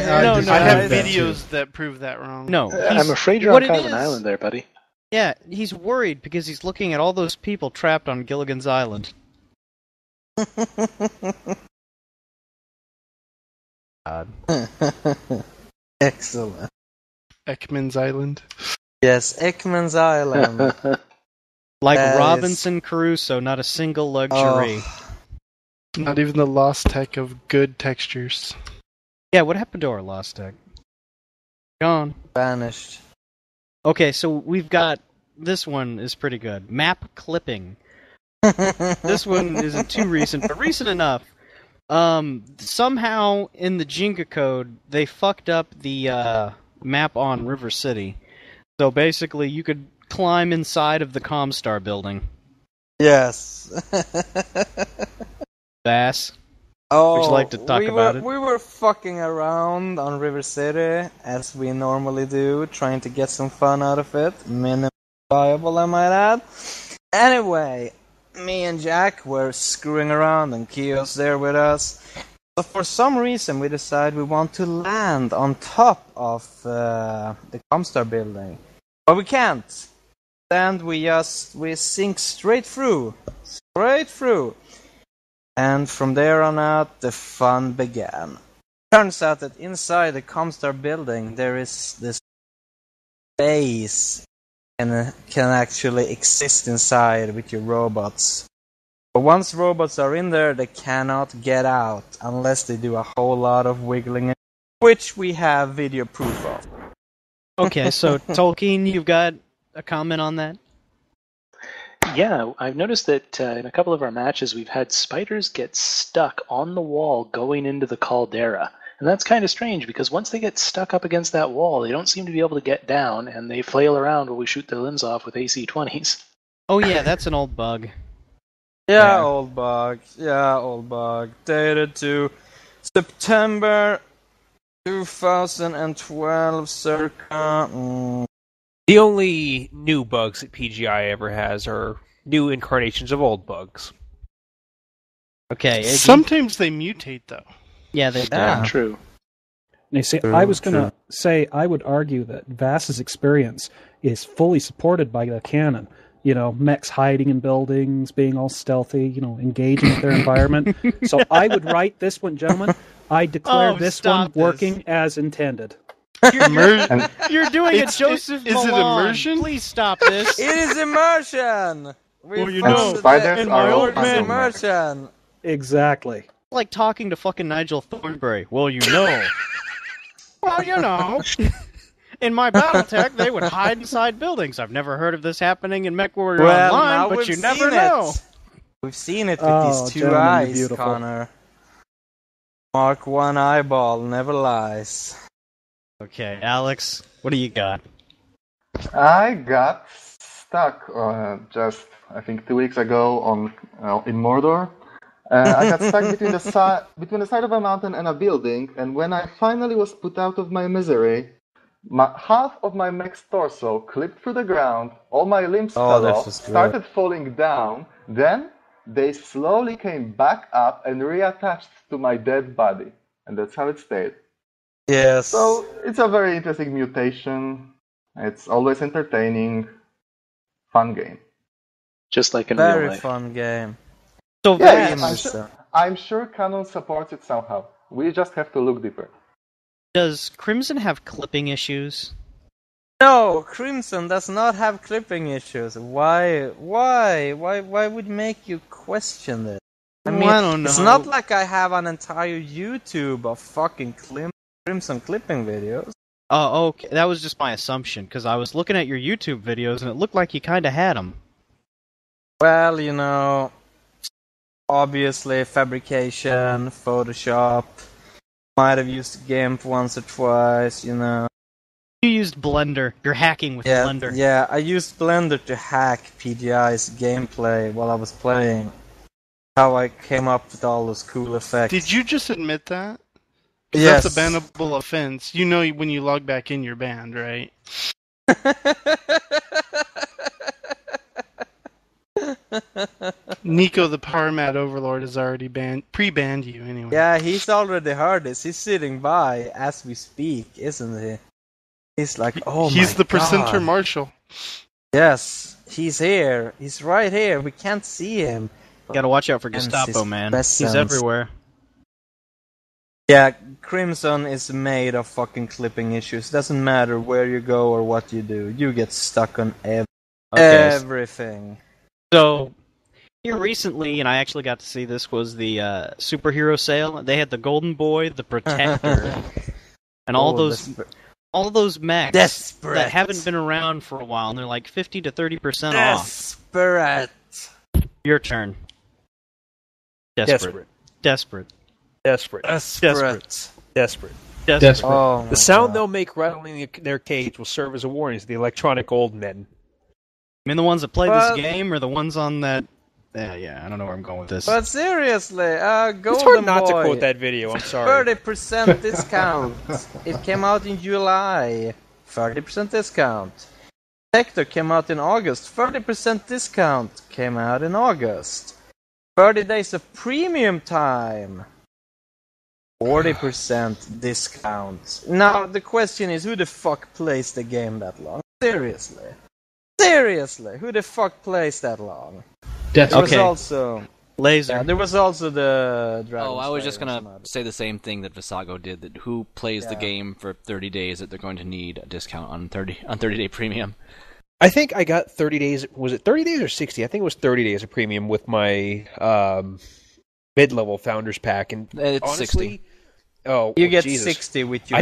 have videos that prove that wrong. No, I'm afraid you're on kind of an island there, buddy. Yeah, he's worried because he's looking at all those people trapped on Gilligan's Island. God. Excellent. Ekman's Island. Yes, Ekman's Island. Like that Robinson Crusoe, not a single luxury. Oh. Not even the lost tech of good textures. Yeah, what happened to our lost tech? Gone. Vanished. Okay, so we've got... This one is pretty good. Map clipping. This one isn't too recent, but recent enough. Somehow, in the Jenga code, they fucked up the... map on River City. So basically, you could climb inside of the Comstar building. Yes. Bass. Oh, would you like to talk about it? We were fucking around on River City, as we normally do, trying to get some fun out of it. Minimum viable, I might add. Anyway, me and Jack were screwing around, and Kio's there with us. So for some reason, we decide we want to land on top of the Comstar building. But we can't. And we sink straight through. Straight through. And from there on out, the fun began. Turns out that inside the Comstar building, there is this base and can actually exist inside with your robots. But once robots are in there, they cannot get out unless they do a whole lot of wiggling, which we have video proof of. Okay, so Tolkien, you've got a comment on that? Yeah, I've noticed that in a couple of our matches, we've had spiders get stuck on the wall going into the caldera. And that's kind of strange, because once they get stuck up against that wall, they don't seem to be able to get down, and they flail around while we shoot their limbs off with AC-20s. Oh yeah, that's an old bug. Yeah, old bug. Yeah, old bug. Dated to September 2012, circa. The only new bugs that PGI ever has are new incarnations of old bugs. Okay. Iggy. Sometimes they mutate, though. Yeah, they do. Yeah, true. Now, see, I was going to say, I would argue that Vash's experience is fully supported by the canon. You know, mechs hiding in buildings, being all stealthy, you know, engaging with their environment. So I would write this one, gentlemen. I declare this one working as intended. You're doing it, Joseph Malone. Is it immersion? Please stop this. It is immersion. Well, you know, spiders are all immersion. Exactly. like talking to fucking Nigel Thornberry. Well, you know. Well, you know. In my BattleTech, they would hide inside buildings. I've never heard of this happening in MechWarrior Online, but you never know. We've seen it with these two eyes, beautiful. Connor. Mark one eyeball, never lies. Okay, Alex, what do you got? I got stuck just, I think, 2 weeks ago on in Mordor. I got stuck between the side of a mountain and a building, and when I finally was put out of my misery, half of my mech's torso clipped through the ground, all my limbs fell off, started falling down, then they slowly came back up and reattached to my dead body. And that's how it stayed. Yes. So, it's a very interesting mutation. It's always entertaining. Fun game. Just like in real life. Very fun game. So yeah, I'm sure Canon supports it somehow. We just have to look deeper. Does Crimson have clipping issues? No, Crimson does not have clipping issues. Why would make you question this? I mean, I don't know. It's not like I have an entire YouTube of fucking Crimson clipping videos. Oh, okay. That was just my assumption, because I was looking at your YouTube videos, and it looked like you kind of had them. Well, you know, obviously fabrication, Photoshop, might have used GIMP once or twice, you know. You used Blender. You're hacking with Blender. Yeah, I used Blender to hack PGI's gameplay while I was playing. How I came up with all those cool effects. Did you just admit that? Yes. That's a bannable offense. You know when you log back in, you're banned, right? Nico the Parmat Overlord is already pre-banned you anyway. Yeah, he's already heard this. He's sitting by as we speak, isn't he? He's like, oh my God. He's the presenter marshal. Yes, he's here. He's right here. We can't see him. Gotta watch out for Gestapo, man. He's everywhere. Yeah, Crimson is made of fucking clipping issues. Doesn't matter where you go or what you do. You get stuck on everything. So, here recently, and I actually got to see this, was the superhero sale. They had the Golden Boy, the Protector, and all those mechs that haven't been around for a while, and they're like 50 to 30% off. Desperate. Your turn. Desperate. Oh, the sound they'll make rattling their cage will serve as a warning to the electronic old men. I mean, the ones that play this game or the ones on that... I don't know where I'm going with this. But seriously, Golden Boy... It's hard not to quote that video, I'm sorry. 30% discount. It came out in July. 30% discount. Protector came out in August. 30% discount. Came out in August. 30 days of premium time. 40% discount. Now, the question is, who the fuck plays the game that long? Seriously, who the fuck plays that long? There was also the Dragon Slayer. I was just gonna say the same thing that Visago did, that who plays the game for 30 days that they're going to need a discount on 30-day premium. I think I got 30 days, was it 30 days or 60? I think it was 30 days of premium with my mid-level Founders Pack, and it's honestly... 60. Oh, you get Jesus. 60 with your.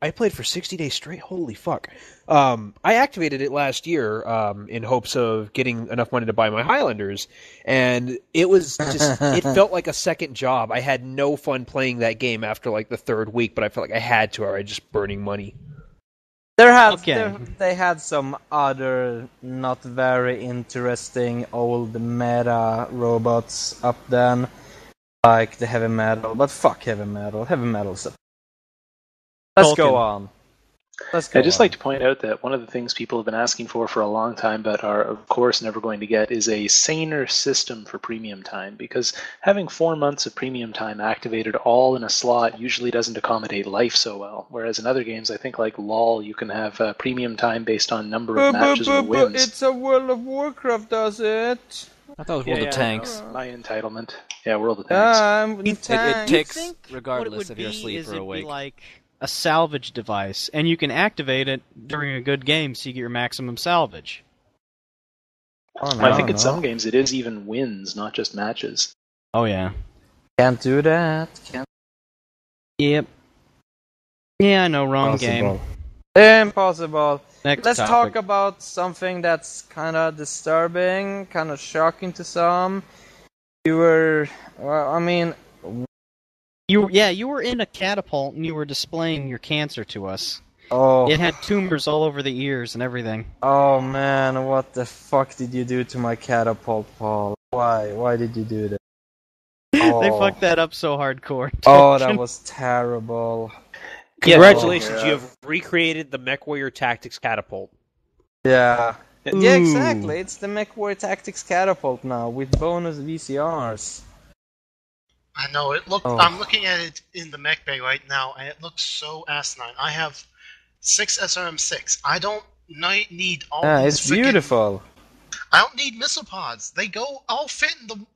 I played for 60 days straight. Holy fuck! I activated it last year in hopes of getting enough money to buy my Highlanders, and it was just. It felt like a second job. I had no fun playing that game after like the third week, but I felt like I had to. Or I was just burning money. They had some other not very interesting old meta robots up then. Like the heavy metal, but fuck heavy metal. Heavy metal's Let's go on. I'd just like to point out that one of the things people have been asking for a long time, but are of course never going to get, is a saner system for premium time, because having 4 months of premium time activated all in a slot usually doesn't accommodate life so well. Whereas in other games, I think like LOL, you can have premium time based on number of matches and wins. But it's a World of Warcraft, does it? I thought it was World of Tanks. My entitlement. Yeah, World of Tanks. It ticks regardless of your sleep or awake. It would be like a salvage device, and you can activate it during a good game so you get your maximum salvage. I think in some games it is even wins, not just matches. Oh, yeah. Can't do that. Can't. Yep. Yeah, I know. Wrong Impossible. Game. Impossible. Next Let's topic. Talk about something that's kind of disturbing, kind of shocking to some. You were, well, I mean, you were in a catapult and you were displaying your cancer to us. Oh. It had tumors all over the ears and everything. Oh man, what the fuck did you do to my catapult, Paul? Why did you do that? Oh. They fucked that up so hardcore. Oh, that was terrible. Congratulations, you have recreated the MechWarrior Tactics Catapult. Yeah. Ooh. Yeah, exactly. It's the MechWarrior Tactics Catapult now, with bonus VCRs. I know, it looked... Oh. I'm looking at it in the mech bay right now, and it looks so asinine. I have 6 SRM6. I don't need all these it's freaking... beautiful. I don't need missile pods. They go all fit in the ones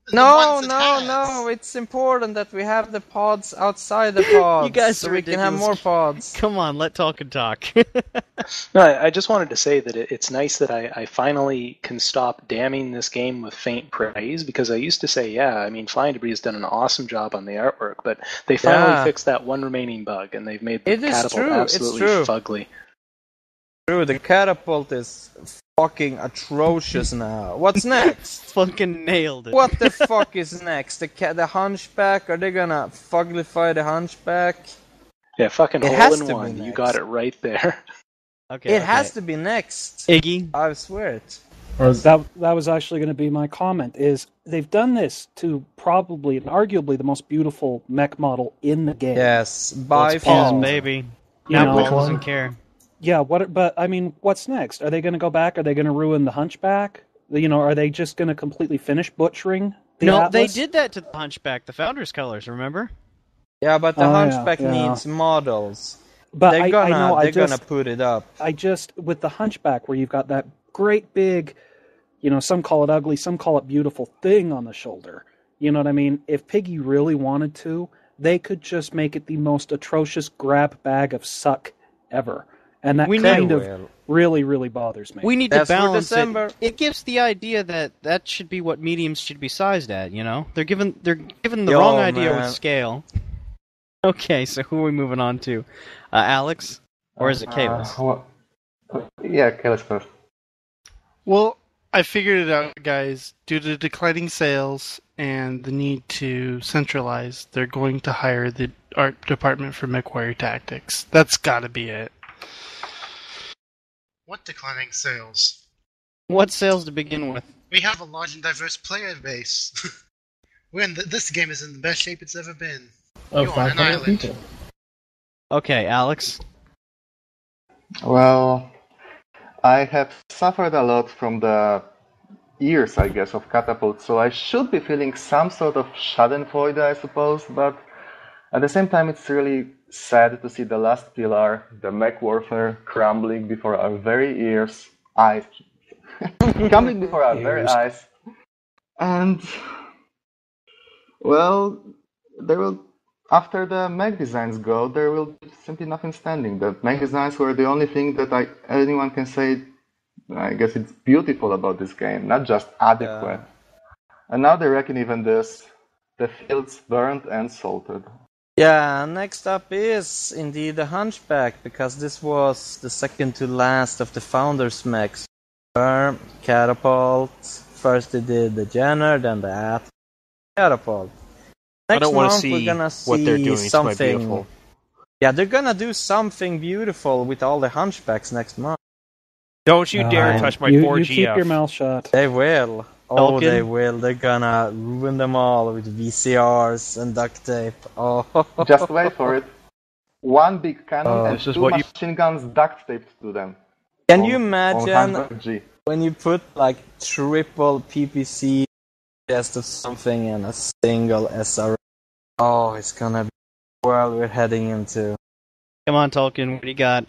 that No. It's important that we have the pods outside the pods. You guys so we can have more pods. Come on, let Tolkien talk. No, I just wanted to say that it's nice that I finally can stop damning this game with faint praise, because I used to say, Flying Debris has done an awesome job on the artwork, but they finally fixed that one remaining bug, and they've made the catapult absolutely fugly. True, the catapult is fucking atrocious now. What's next? Fucking nailed it. What the fuck is next? The Hunchback? Are they gonna fuglify the Hunchback? Yeah, fucking hole-in-one. You got it right there. Okay. It has to be next. Iggy? I swear it. That was actually going to be my comment, is they've done this to probably and arguably the most beautiful mech model in the game. Yes, by far. Yes, baby. Now Paul doesn't care. Yeah, what's next? Are they going to go back? Are they going to ruin the Hunchback? You know, are they just going to completely finish butchering the Atlas? They did that to the Hunchback, the Founders' colors, remember? Yeah, but the Hunchback needs models. But they're gonna put it up. With the Hunchback, where you've got that great big, some call it ugly, some call it beautiful thing on the shoulder. You know what I mean? If Piggy really wanted to, they could just make it the most atrocious grab bag of suck ever. And that really, really bothers me. We need to balance it. It gives the idea that should be what mediums should be sized at, They're given the wrong idea with scale. Okay, so who are we moving on to? Alex? Or is it Kalos? Yeah, Kalos first. Well, I figured it out, guys. Due to declining sales and the need to centralize, they're going to hire the art department for MechWarrior Tactics. That's gotta be it. What declining sales? What sales to begin with? We have a large and diverse player base. This game is in the best shape it's ever been. Oh, you're on an island. People. Okay, Alex? Well, I have suffered a lot from the years, I guess, of Catapult, so I should be feeling some sort of schadenfreude, I suppose, but at the same time, it's really sad to see the last pillar, the mech warfare, crumbling before our very eyes. Crumbling before our very eyes. And, well, after the mech designs go, there will be simply nothing standing. The mech designs were the only thing that anyone can say, I guess, it's beautiful about this game, not just adequate. And now they reckon even this, the fields burned and salted. Yeah, next up is indeed the Hunchback, because this was the second to last of the Founders mechs. Catapult. First they did the Jenner, then the Atlas. Catapult. Next I don't want to see what they're doing something. To my beautiful. Yeah, they're gonna do something beautiful with all the Hunchbacks next month. Don't you dare touch my 4GF. You keep your mouth shut. They will. Oh, Tolkien? They will. They're gonna ruin them all with VCRs and duct tape. Oh. Just wait for it. One big cannon and two machine guns duct taped to them. Can you imagine when you put like triple PPC test of something and a single SRM? Oh, it's gonna be the world we're heading into. Come on, Tolkien, what do you got?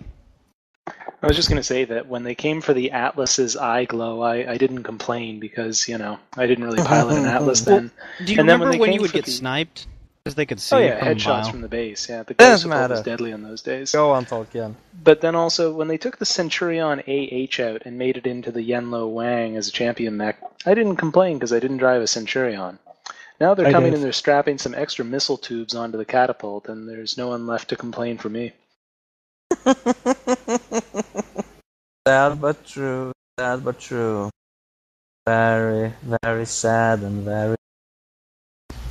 I was just going to say that when they came for the Atlas's eye glow, I didn't complain because, I didn't really pilot an Atlas then. Do you remember when you would get sniped? Because they could see headshots from the base. Yeah, the catapult was deadly in those days. Go on, Tolkien. But then also, when they took the Centurion AH out and made it into the Yenlo Wang as a champion mech, I didn't complain because I didn't drive a Centurion. Now they're coming and they're strapping some extra missile tubes onto the catapult, and there's no one left to complain for me. Sad but true, sad but true. Very, very sad and very...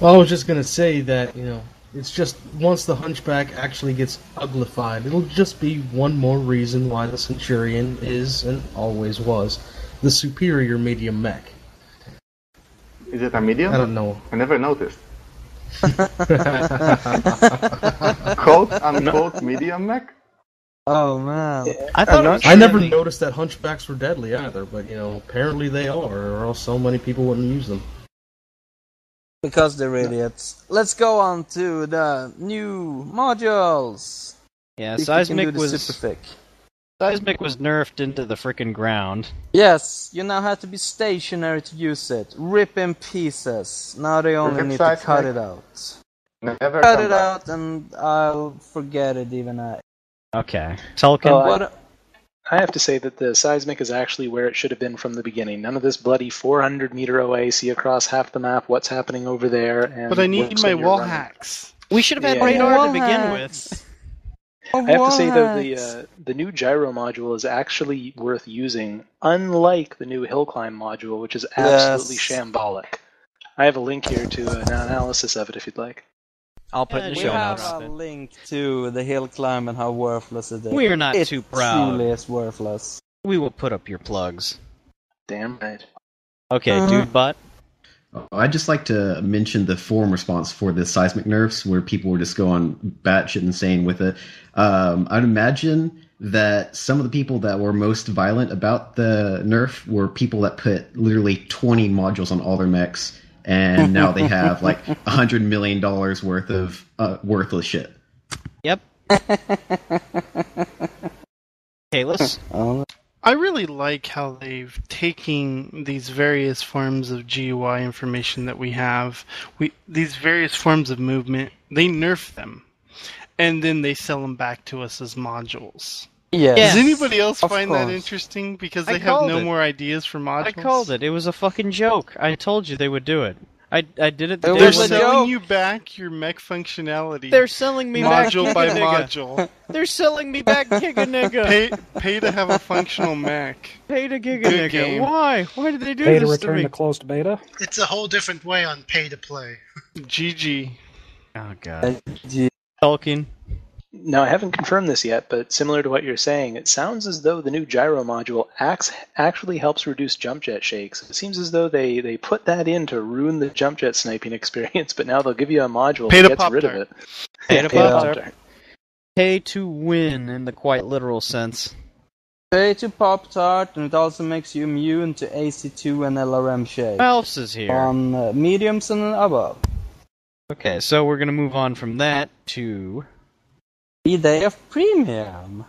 Well, I was just going to say that, you know, it's just once the Hunchback actually gets uglified, it'll just be one more reason why the Centurion is, and always was, the superior medium mech. Is it a medium? I don't know. I never noticed. Quote unquote medium mech? Oh man! I never noticed that hunchbacks were deadly either, but you know, apparently they are, or else so many people wouldn't use them because they're idiots. No. Let's go on to the new modules. Yeah, Seismic was nerfed into the frickin' ground. Yes, you now have to be stationary to use it. Rip in pieces. Now they only need to cut it out. Never cut it out, and I'll forget it even. Okay. Tolkien. Oh, I have to say that the Seismic is actually where it should have been from the beginning. None of this bloody 400-meter OAC across half the map, what's happening over there. And but I need my wall hacks. We should have had radar to begin with. I have to say, though, the new gyro module is actually worth using, unlike the new hill climb module, which is absolutely shambolic. I have a link here to an analysis of it if you'd like. I'll put in the show notes. We have a link to the hill climb and how worthless it is. We're not too proud. It truly is worthless. We will put up your plugs. Damn right. Okay, DudeBot. I'd just like to mention the forum response for the seismic nerfs, where people were just going batshit insane with it. I'd imagine that some of the people that were most violent about the nerf were people that put literally 20 modules on all their mechs. And now they have like $100 million worth of worthless shit. Yep. Kalos? I really like how they've taken these various forms of GUI information that we have, these various forms of movement, they nerf them, and then they sell them back to us as modules. Yes. Does anybody else find that interesting? Because they have no more ideas for modules. I called it. It was a fucking joke. I told you they would do it. I did it. They're selling you back your mech functionality. They're selling me back module by module. They're selling me back Giga Nigga. Pay to have a functional mech. Pay to Giga Nigga. Why? Why did they do this to me? Pay to return to closed beta. It's a whole different way on pay to play. GG. Oh god. Tolkien. Now, I haven't confirmed this yet, but similar to what you're saying, it sounds as though the new gyro module actually helps reduce jump jet shakes. It seems as though they put that in to ruin the jump jet sniping experience, but now they'll give you a module that gets rid of it. Pay to win in the quite literal sense. Pay to Pop-Tart, and it also makes you immune to AC2 and LRM shakes. Alphs is here. On mediums and above. Okay, so we're going to move on from that to... Day of Premium.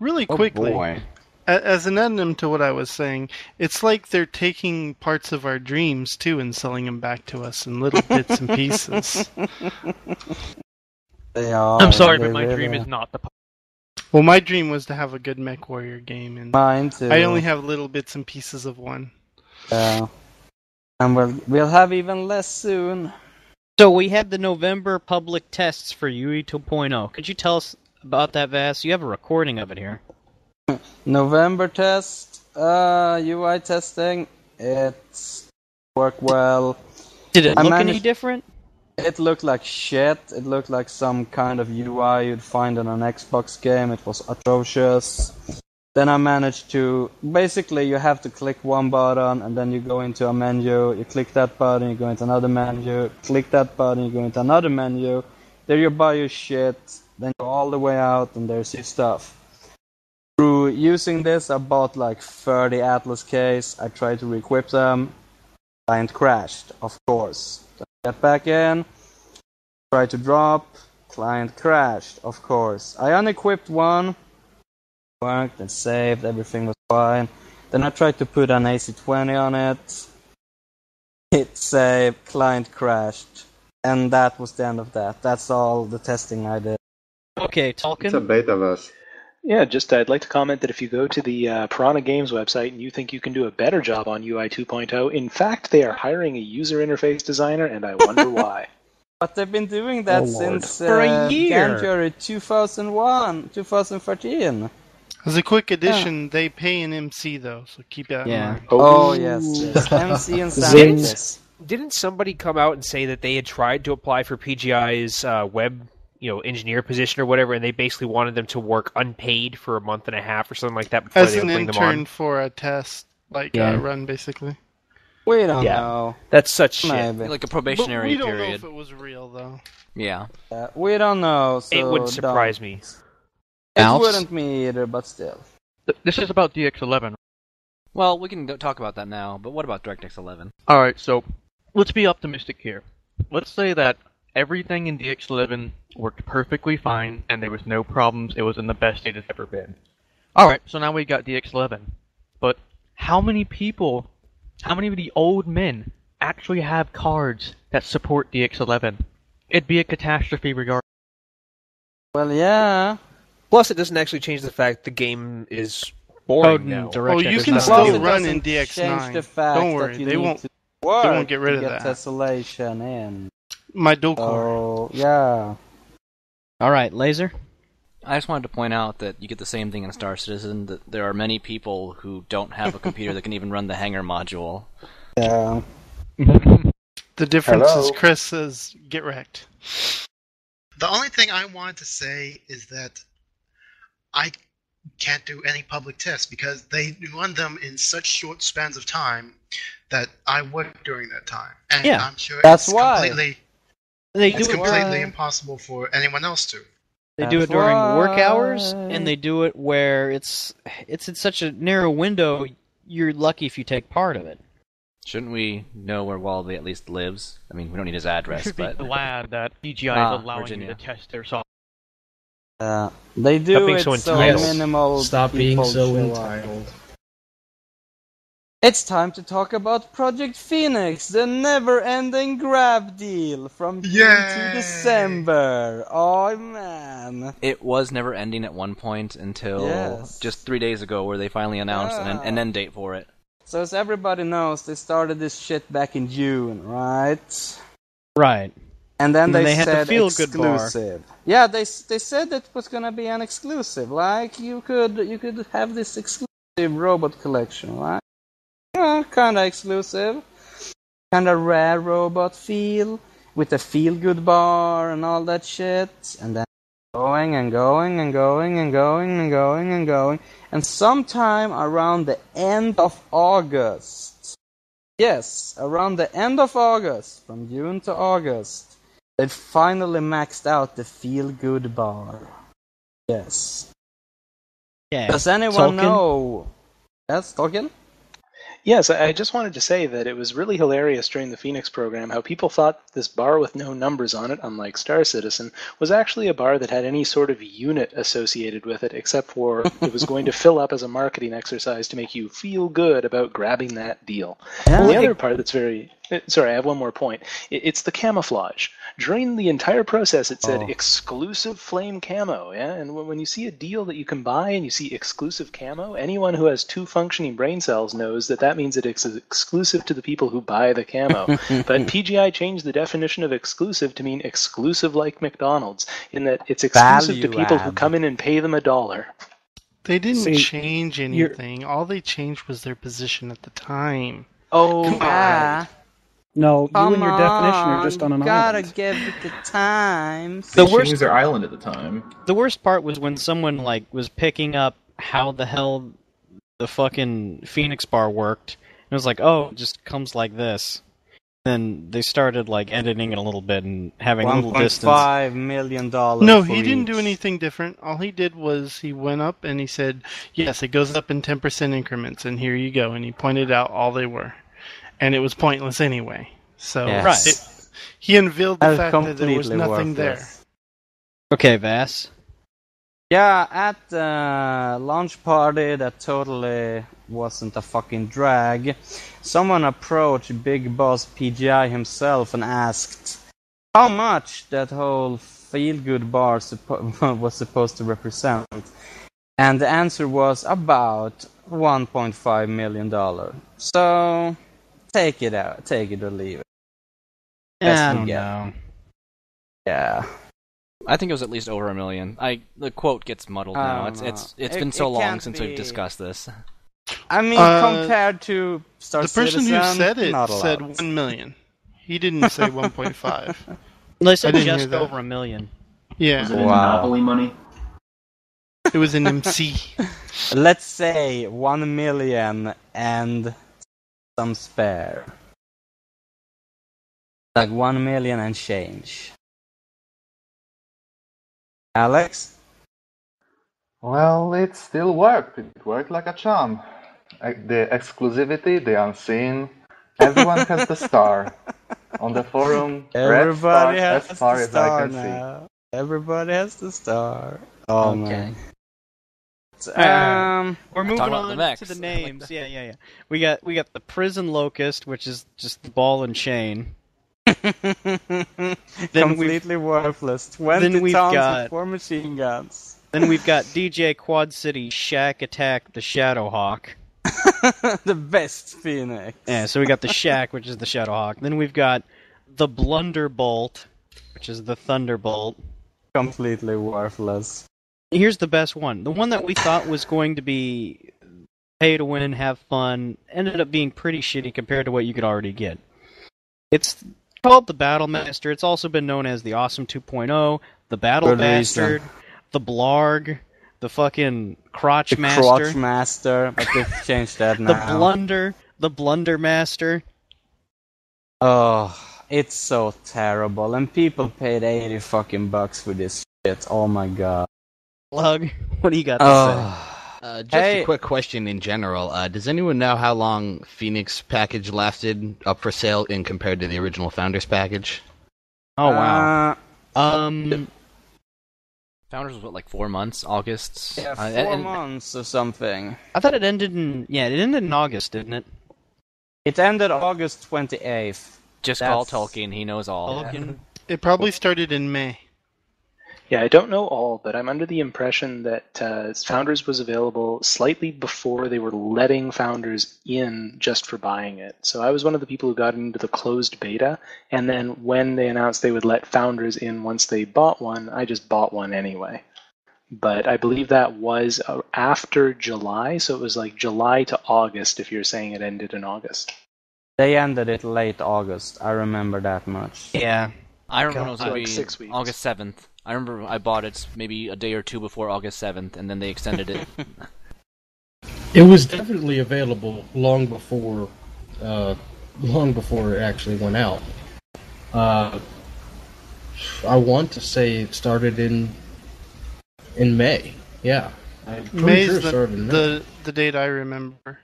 Really quickly, as an addendum to what I was saying, it's like they're taking parts of our dreams too and selling them back to us in little bits and pieces. They are. I'm sorry, but my dream is not the. Well, my dream was to have a good Mech Warrior game, and mine too. I only have little bits and pieces of one. Yeah, and we'll have even less soon. So we had the November public tests for UE 2.0. Could you tell us about that, Vash? You have a recording of it here. November test, UI testing. It worked well. Did it look any different? It looked like shit. It looked like some kind of UI you'd find in an Xbox game. It was atrocious. Then I managed to... Basically, you have to click one button, and then you go into a menu. You click that button, you go into another menu. Click that button, you go into another menu. There you buy your shit. Then go all the way out, and there's your stuff. Through using this, I bought like 30 Atlas Ks. I tried to re-equip them. Client crashed, of course. Then get back in. Try to drop. Client crashed, of course. I unequipped one. Worked and saved, everything was fine. Then I tried to put an AC20 on it. Hit save, client crashed. And that was the end of that. That's all the testing I did. Okay, Tolkien? It's a beta verse. Yeah, just I'd like to comment that if you go to the Piranha Games website and you think you can do a better job on UI 2.0, in fact, they are hiring a user interface designer, and I wonder why. But they've been doing that since for a year. January 2013. As a quick addition, they pay an MC, though, so keep that in mind. Oh, yes. MC and scientists. Didn't somebody come out and say that they had tried to apply for PGI's web engineer position or whatever, and they basically wanted them to work unpaid for a month and a half or something like that before they would bring them on? As an intern for a test, run, basically. We don't know. That's such shit. Like a probationary period. We don't know if it was real, though. Yeah. We don't know, so it wouldn't surprise me. It wouldn't me either, but still. This is about DX11. Well, we can talk about that now, but what about DirectX 11? Alright, so let's be optimistic here. Let's say that everything in DX11 worked perfectly fine, and there was no problems. It was in the best state it's ever been. Alright, so now we got DX11. But how many people, how many of the old men actually have cards that support DX11? It'd be a catastrophe regardless. Well, yeah. Plus, it doesn't actually change the fact the game is boring now. Oh, you can still run in DX9. Don't worry, they won't. They won't get rid of that. Tessellation in. My dual core. Yeah. All right, Laser. I just wanted to point out that you get the same thing in Star Citizen, that there are many people who don't have a computer that can even run the Hangar module. Yeah. The difference is Chris says, get wrecked. The only thing I wanted to say is that I can't do any public tests because they run them in such short spans of time that I worked during that time. And I'm sure it's completely impossible for anyone else to. They do it during work hours, and they do it where it's in such a narrow window, you're lucky if you take part of it. Shouldn't we know where Waldley at least lives? I mean, we don't need his address, but... We should be glad that PGI is allowing you to test their software. They do it so minimal. Stop being so entitled. It's time to talk about Project Phoenix, the never-ending grab deal from June to December. Oh, man. It was never-ending at one point until just 3 days ago where they finally announced an end date for it. So as everybody knows, they started this shit back in June, right? Right. And then they said had the feel-good bar. Yeah, they said it was gonna be an exclusive. Like you could have this exclusive robot collection, right? Yeah, kinda exclusive, kinda rare robot feel with a feel-good bar and all that shit. And then going and going and going and going and going and going. And sometime around the end of August, from June to August. They finally maxed out the feel-good bar. Yes. Yeah. Does anyone know? Yes, Tolkien? Yes, I just wanted to say that it was really hilarious during the Phoenix program how people thought this bar with no numbers on it, unlike Star Citizen, was actually a bar that had any sort of unit associated with it, except for it was going to fill up as a marketing exercise to make you feel good about grabbing that deal. Yeah. The other part that's very... Sorry, I have one more point. It's the camouflage. During the entire process, it said exclusive flame camo. Yeah, and when you see a deal that you can buy and you see exclusive camo, anyone who has two functioning brain cells knows that that means that it's exclusive to the people who buy the camo. But PGI changed the definition of exclusive to mean exclusive like McDonald's, in that it's exclusive to people who come in and pay them $1. They didn't change anything. All they changed was their position at the time. Oh, yeah. No, come you and your definition are just on an island. Gotta give it the time. They changed their island at the time. The worst part was when someone was picking up how the hell the fucking Phoenix bar worked. And it was like, oh, it just comes like this. Then they started editing it a little bit and having a little distance. $1.5 million. No, he didn't do anything different. All he did was he went up and he said, yes, it goes up in 10% increments, and here you go. And he pointed out all they were. And it was pointless anyway. So he unveiled the fact that there was nothing there. Okay, Vass. Yeah, at the launch party that totally wasn't a fucking drag, someone approached Big Boss PGI himself and asked how much that whole feel-good bar was supposed to represent. And the answer was about $1.5 million. So take it out, take it or leave it. Yeah, I don't know. Yeah. I think it was at least over $1 million. The quote gets muddled now. It's been so long since we've discussed this. I mean, compared to Star Citizen, the person who said it said $1 million. He didn't say 1.5. No, he said just over $1 million. Yeah. Was it in Monopoly money? It was an MC. Let's say $1 million and some spare. Like $1 million and change. Alex? Well, it still worked. It worked like a charm. The exclusivity, the unseen. Everyone has the star. On the forum, everybody has the star now. Everybody has the star. Oh, okay. Man. We're moving on to the names. Like yeah. We got the Prison Locust, which is just the ball and chain. Completely worthless. 20 tons of 4 machine guns. Then we've got DJ Quad City Shack Attack the Shadowhawk. The best Phoenix. Yeah, so we got the Shack, which is the Shadowhawk. Then we've got the Blunderbolt, which is the Thunderbolt. Completely worthless. Here's the best one. The one that we thought was going to be pay to win, have fun, ended up being pretty shitty compared to what you could already get. It's called the Battle Master. It's also been known as the Awesome 2.0, the Battle Bastard, the Blarg, the fucking Crotch Master. Crotch Master, but they've changed that now. The Blunder Master. Oh, it's so terrible, and people paid $80 for this shit. Oh my god. Plug, what do you got to say? Just a quick question in general. Does anyone know how long Phoenix package lasted up for sale in compared to the original Founders package? Oh, wow. Founders was, what, like 4 months? August? Yeah, 4 months or something. I thought it ended in... Yeah, it ended in August, didn't it? It ended August 28th. Call Tolkien. He knows all. Tolkien. It probably started in May. Yeah, I don't know all, but I'm under the impression that Founders was available slightly before they were letting Founders in just for buying it. So I was one of the people who got into the closed beta, and then when they announced they would let Founders in once they bought one, I just bought one anyway. But I believe that was after July, so it was like July to August if you're saying it ended in August. They ended it late August, I remember that much. Yeah, I remember it was like 6 weeks. August 7th. I remember I bought it maybe a day or two before August 7th, and then they extended it. It was definitely available long before it actually went out. I want to say it started in May. Yeah, I'm pretty sure it started in May. The date I remember.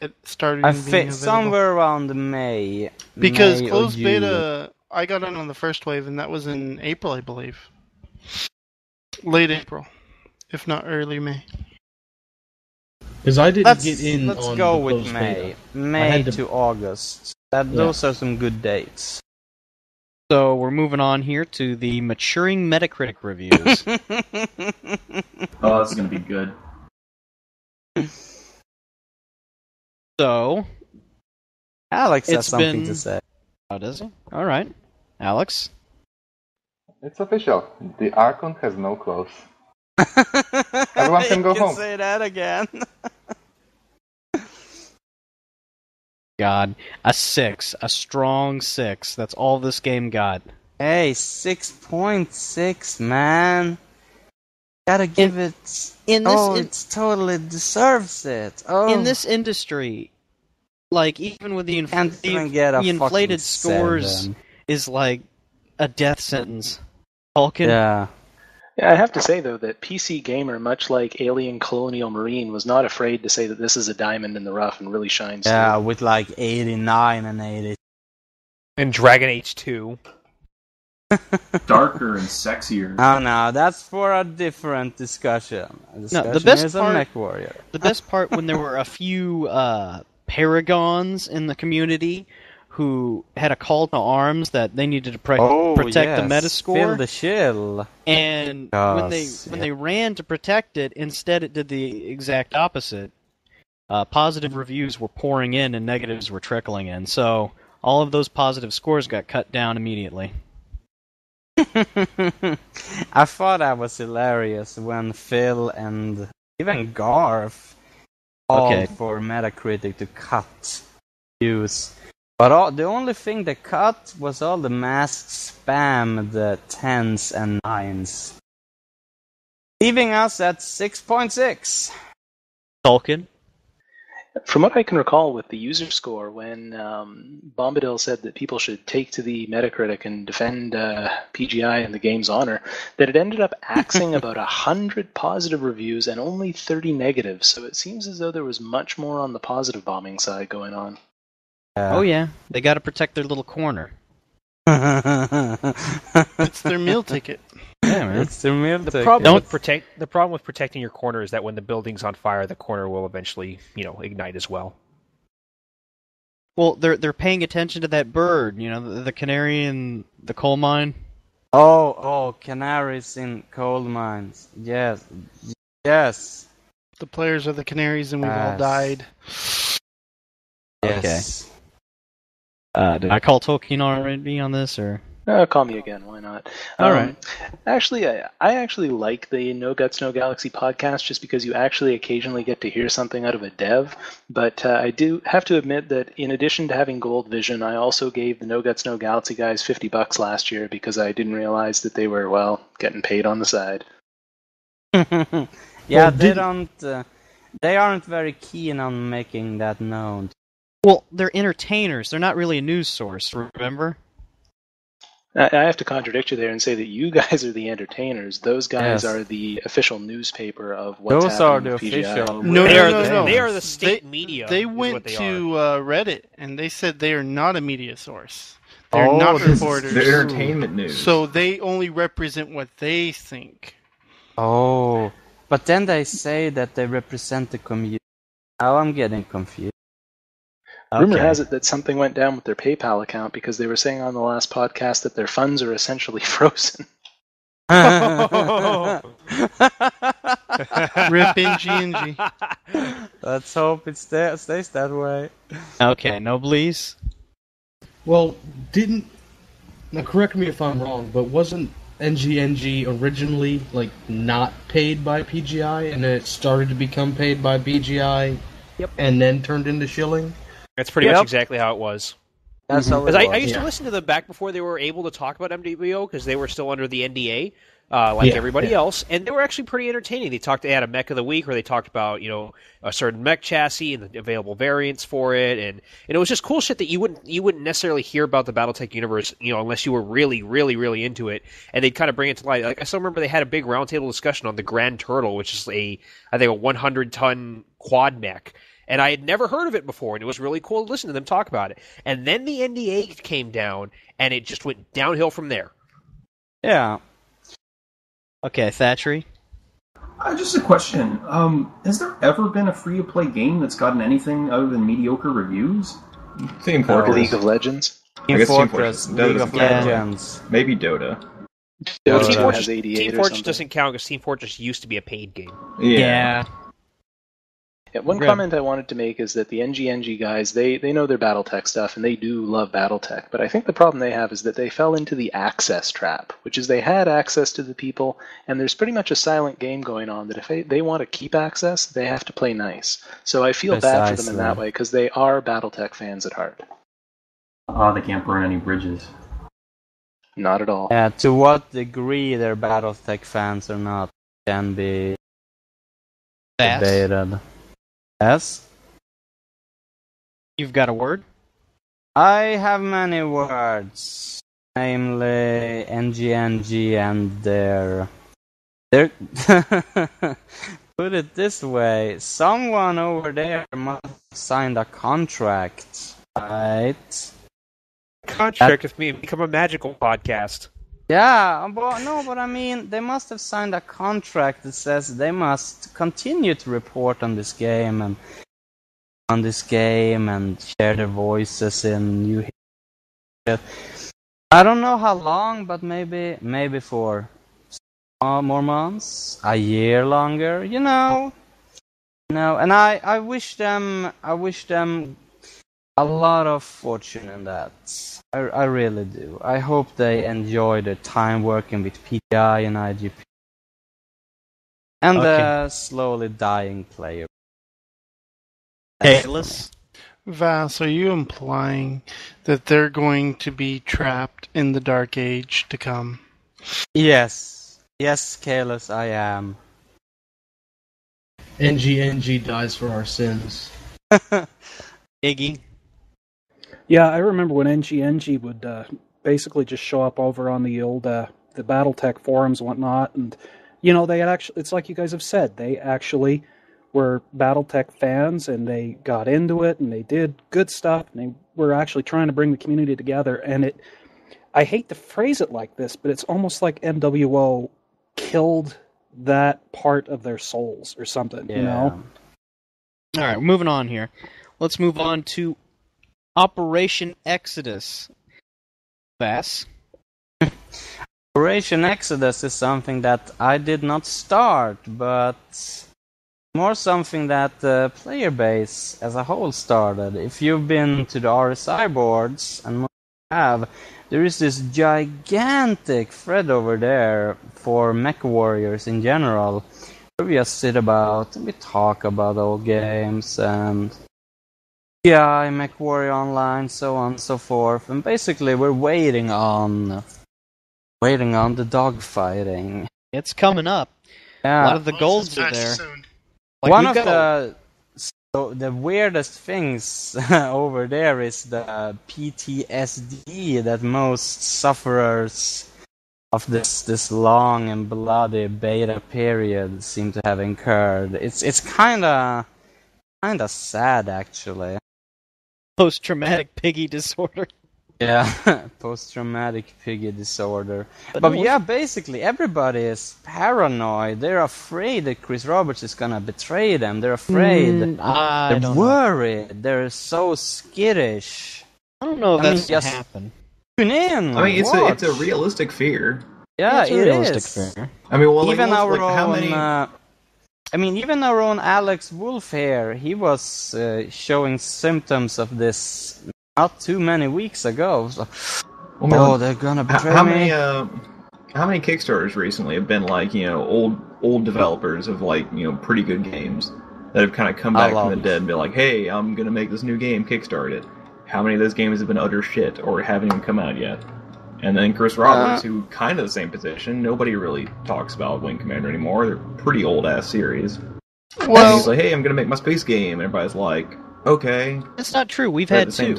It started. I think somewhere around May. Because closed beta, I got in on the first wave, and that was in April, I believe. Late April, if not early May. Because I didn't get in. Let's go with May. May to August. Those are some good dates. So we're moving on here to the maturing Metacritic reviews. Oh, this is gonna be good. So, Alex has something to say. Oh, does he? All right, Alex. It's official. The Archon has no clothes. Everyone can go home. Say that again. God, a 6, a strong 6. That's all this game got. Hey, 6.6, man. Gotta give it. It totally deserves it. Oh, in this industry, like even with the inflated scores, is like a death sentence. Hawken? Yeah, I have to say, though, that PC Gamer, much like Alien Colonial Marine, was not afraid to say that this is a diamond in the rough and really shines through. Yeah, with like 89 and 80. And Dragon Age 2. Darker and sexier. Oh, no, that's for a different discussion. The best is part, a mech warrior. The best part when there were a few paragons in the community who had a call to arms that they needed to protect the metascore. Fill the shill. And when they ran to protect it, instead it did the exact opposite. Positive reviews were pouring in and negatives were trickling in. So all of those positive scores got cut down immediately. I thought that was hilarious when Phil and even Garth called for Metacritic to cut views. But the only thing they cut was all the masked spam, the 10s and 9s. Leaving us at 6.6. Tolkien? From what I can recall with the user score, when Bombadil said that people should take to the Metacritic and defend PGI in the game's honor, that it ended up axing about 100 positive reviews and only 30 negatives, so it seems as though there was much more on the positive bombing side going on. They gotta protect their little corner. It's their meal ticket. Yeah, man. It's their meal ticket. The problem with protecting your corner is that when the building's on fire, the corner will eventually, ignite as well. Well, they're paying attention to that bird, the canary in the coal mine. Oh, canaries in coal mines. Yes. The players are the canaries, and we've all died. Yes. Okay. Did I call Tolkien already on this, or...? Call me again, why not? All right. Actually, I actually like the No Guts, No Galaxy podcast just because you actually occasionally get to hear something out of a dev, but I do have to admit that in addition to having Gold Vision, I also gave the No Guts, No Galaxy guys $50 last year because I didn't realize that they were, getting paid on the side. They aren't very keen on making that known. Well, they're entertainers. They're not really a news source, remember? I have to contradict you there and say that you guys are the entertainers. Those guys are the official newspaper of what's happening with PGI. No. They are the state media. They went to Reddit, and they said they are not a media source. They're not reporters. They're entertainment news. So they only represent what they think. Oh, but then they say that they represent the community. Now I'm getting confused. Okay. Rumor has it that something went down with their PayPal account because they were saying on the last podcast that their funds are essentially frozen. Rip in G&G. Let's hope it stays that way. Okay, no blees. Well, now correct me if I'm wrong, but wasn't NGNG originally not paid by PGI, and then it started to become paid by BGI, and then turned into shilling? That's pretty much exactly how it was. That's how it was. I used to listen to them back before they were able to talk about MWO because they were still under the NDA, everybody else, and they were actually pretty entertaining. They had a Mech of the Week where they talked about a certain mech chassis and the available variants for it, and it was just cool shit that you wouldn't necessarily hear about the BattleTech universe unless you were really really really into it, and they'd kind of bring it to light. Like I still remember they had a big roundtable discussion on the Grand Turtle, which is I think a 100-ton quad mech. And I had never heard of it before, and it was really cool to listen to them talk about it. And then the NDA came down, and it just went downhill from there. Yeah. Okay, Thatchery? Just a question. Has there ever been a free-to-play game that's gotten anything other than mediocre reviews? Team Fortress. League of Legends? Team Fortress, League of Legends. Maybe Dota. Team Fortress doesn't count, because Team Fortress used to be a paid game. Yeah. Yeah, one comment I wanted to make is that the NGNG guys, they know their BattleTech stuff, and they do love BattleTech, but I think the problem they have is that they fell into the access trap, which is they had access to the people, and there's pretty much a silent game going on that if they want to keep access, they have to play nice. So I feel bad for them in that way, because they are BattleTech fans at heart. They can't burn any bridges. Not at all. Yeah, to what degree they're BattleTech fans or not can be debated. Yes? You've got a word? I have many words. Namely, NGNG and their... Put it this way, someone over there must have signed a contract, right? Contract with me and become a magical podcast. Yeah, but I mean, they must have signed a contract that says they must continue to report on this game and share their voices in new yet. I don't know how long, but maybe for more months, a year longer, you know. No, and I wish them a lot of fortune in that. I really do. I hope they enjoy their time working with PGI and IGP. And the slowly dying player. Hey, Vash, are you implying that they're going to be trapped in the Dark Age to come? Yes. Yes, Kalos, I am. NGNG dies for our sins. Iggy? Yeah, I remember when NGNG would basically just show up over on the old the BattleTech forums and whatnot, and you know, they had actually, it's like you guys have said, they actually were BattleTech fans, and they got into it, and they did good stuff, and they were actually trying to bring the community together, and it, I hate to phrase it like this, but it's almost like MWO killed that part of their souls or something, yeah. You know? All right, moving on here. Let's move on to Operation Exodus. Bass? Operation Exodus is something that I did not start, but more something that the player base as a whole started. If you've been to the RSI boards, and most have, there is this gigantic thread over there for mech warriors in general, where we just sit about and we talk about old games and PGI, mech warrior online, so on and so forth. And basically we're waiting on the dogfighting. It's coming up. Yeah. A lot of the goals are there. Like one of the weirdest things over there is the PTSD that most sufferers of this long and bloody beta period seem to have incurred. It's kinda sad, actually. Post-traumatic piggy disorder. Yeah, post-traumatic piggy disorder. But yeah, basically, everybody is paranoid. They're afraid that Chris Roberts is going to betray them. They're afraid. They're worried. Know. They're so skittish. I don't know if that's going to happen. Tune in. I mean, it's a realistic fear. Yeah, it's a realistic fear. I mean, well, even our own... How many... even our own Alex Wolf here, he was showing symptoms of this... Not too many weeks ago. So. Oh, they're gonna betray me. How many Kickstarters recently have been like, you know, old developers of like, you know, pretty good games that have kind of come back from the dead and be like, hey, I'm gonna make this new game, kickstart it. How many of those games have been utter shit or haven't even come out yet? And then Chris Roberts, who kind of the same position, nobody really talks about Wing Commander anymore. They're pretty old ass series. Well, he's like, hey, I'm gonna make my space game. And everybody's like, okay. That's not true. We've had two.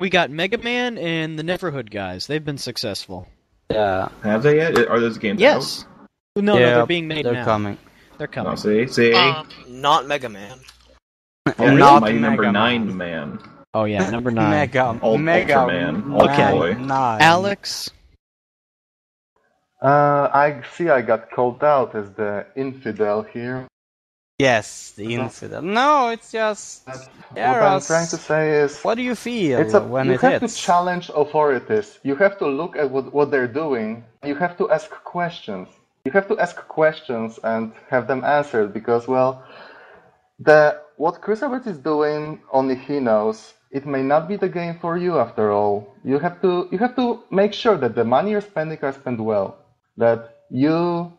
We got Mega Man and the Neverhood guys. They've been successful. Yeah. Have they yet? Are those games out? Yes. No, they're being made now. They're coming. They're coming. Oh, see? Not Mega Man. Oh, not my number 9 man. Oh, yeah, number 9. Mega Man. Okay. 9. Alex? I see I got called out as the infidel here. Yes, the infidel. No, it's just... What I'm trying to say is... What do you feel when it hits? You have to challenge authorities. You have to look at what they're doing. You have to ask questions. You have to ask questions and have them answered because, well, what Chris Roberts is doing, only he knows. It may not be the game for you after all. You have to make sure that the money you're spending are spent well. That you...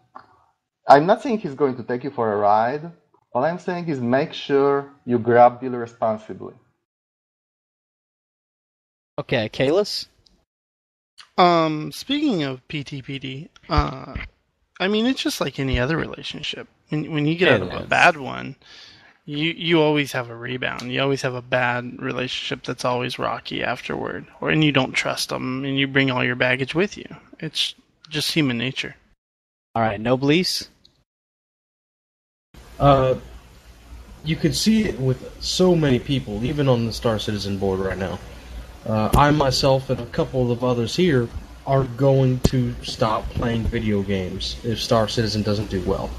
I'm not saying he's going to take you for a ride. All I'm saying is make sure you grab deal responsibly. Okay, Kalos? Speaking of PTPD, I mean, it's just like any other relationship. When you get out of a bad one, you always have a rebound. You always have a bad relationship that's always rocky afterward. And you don't trust them, and you bring all your baggage with you. It's just human nature. All right, Noblesse? You could see it with so many people, even on the Star Citizen board right now. I myself and a couple of others here are going to stop playing video games if Star Citizen doesn't do well.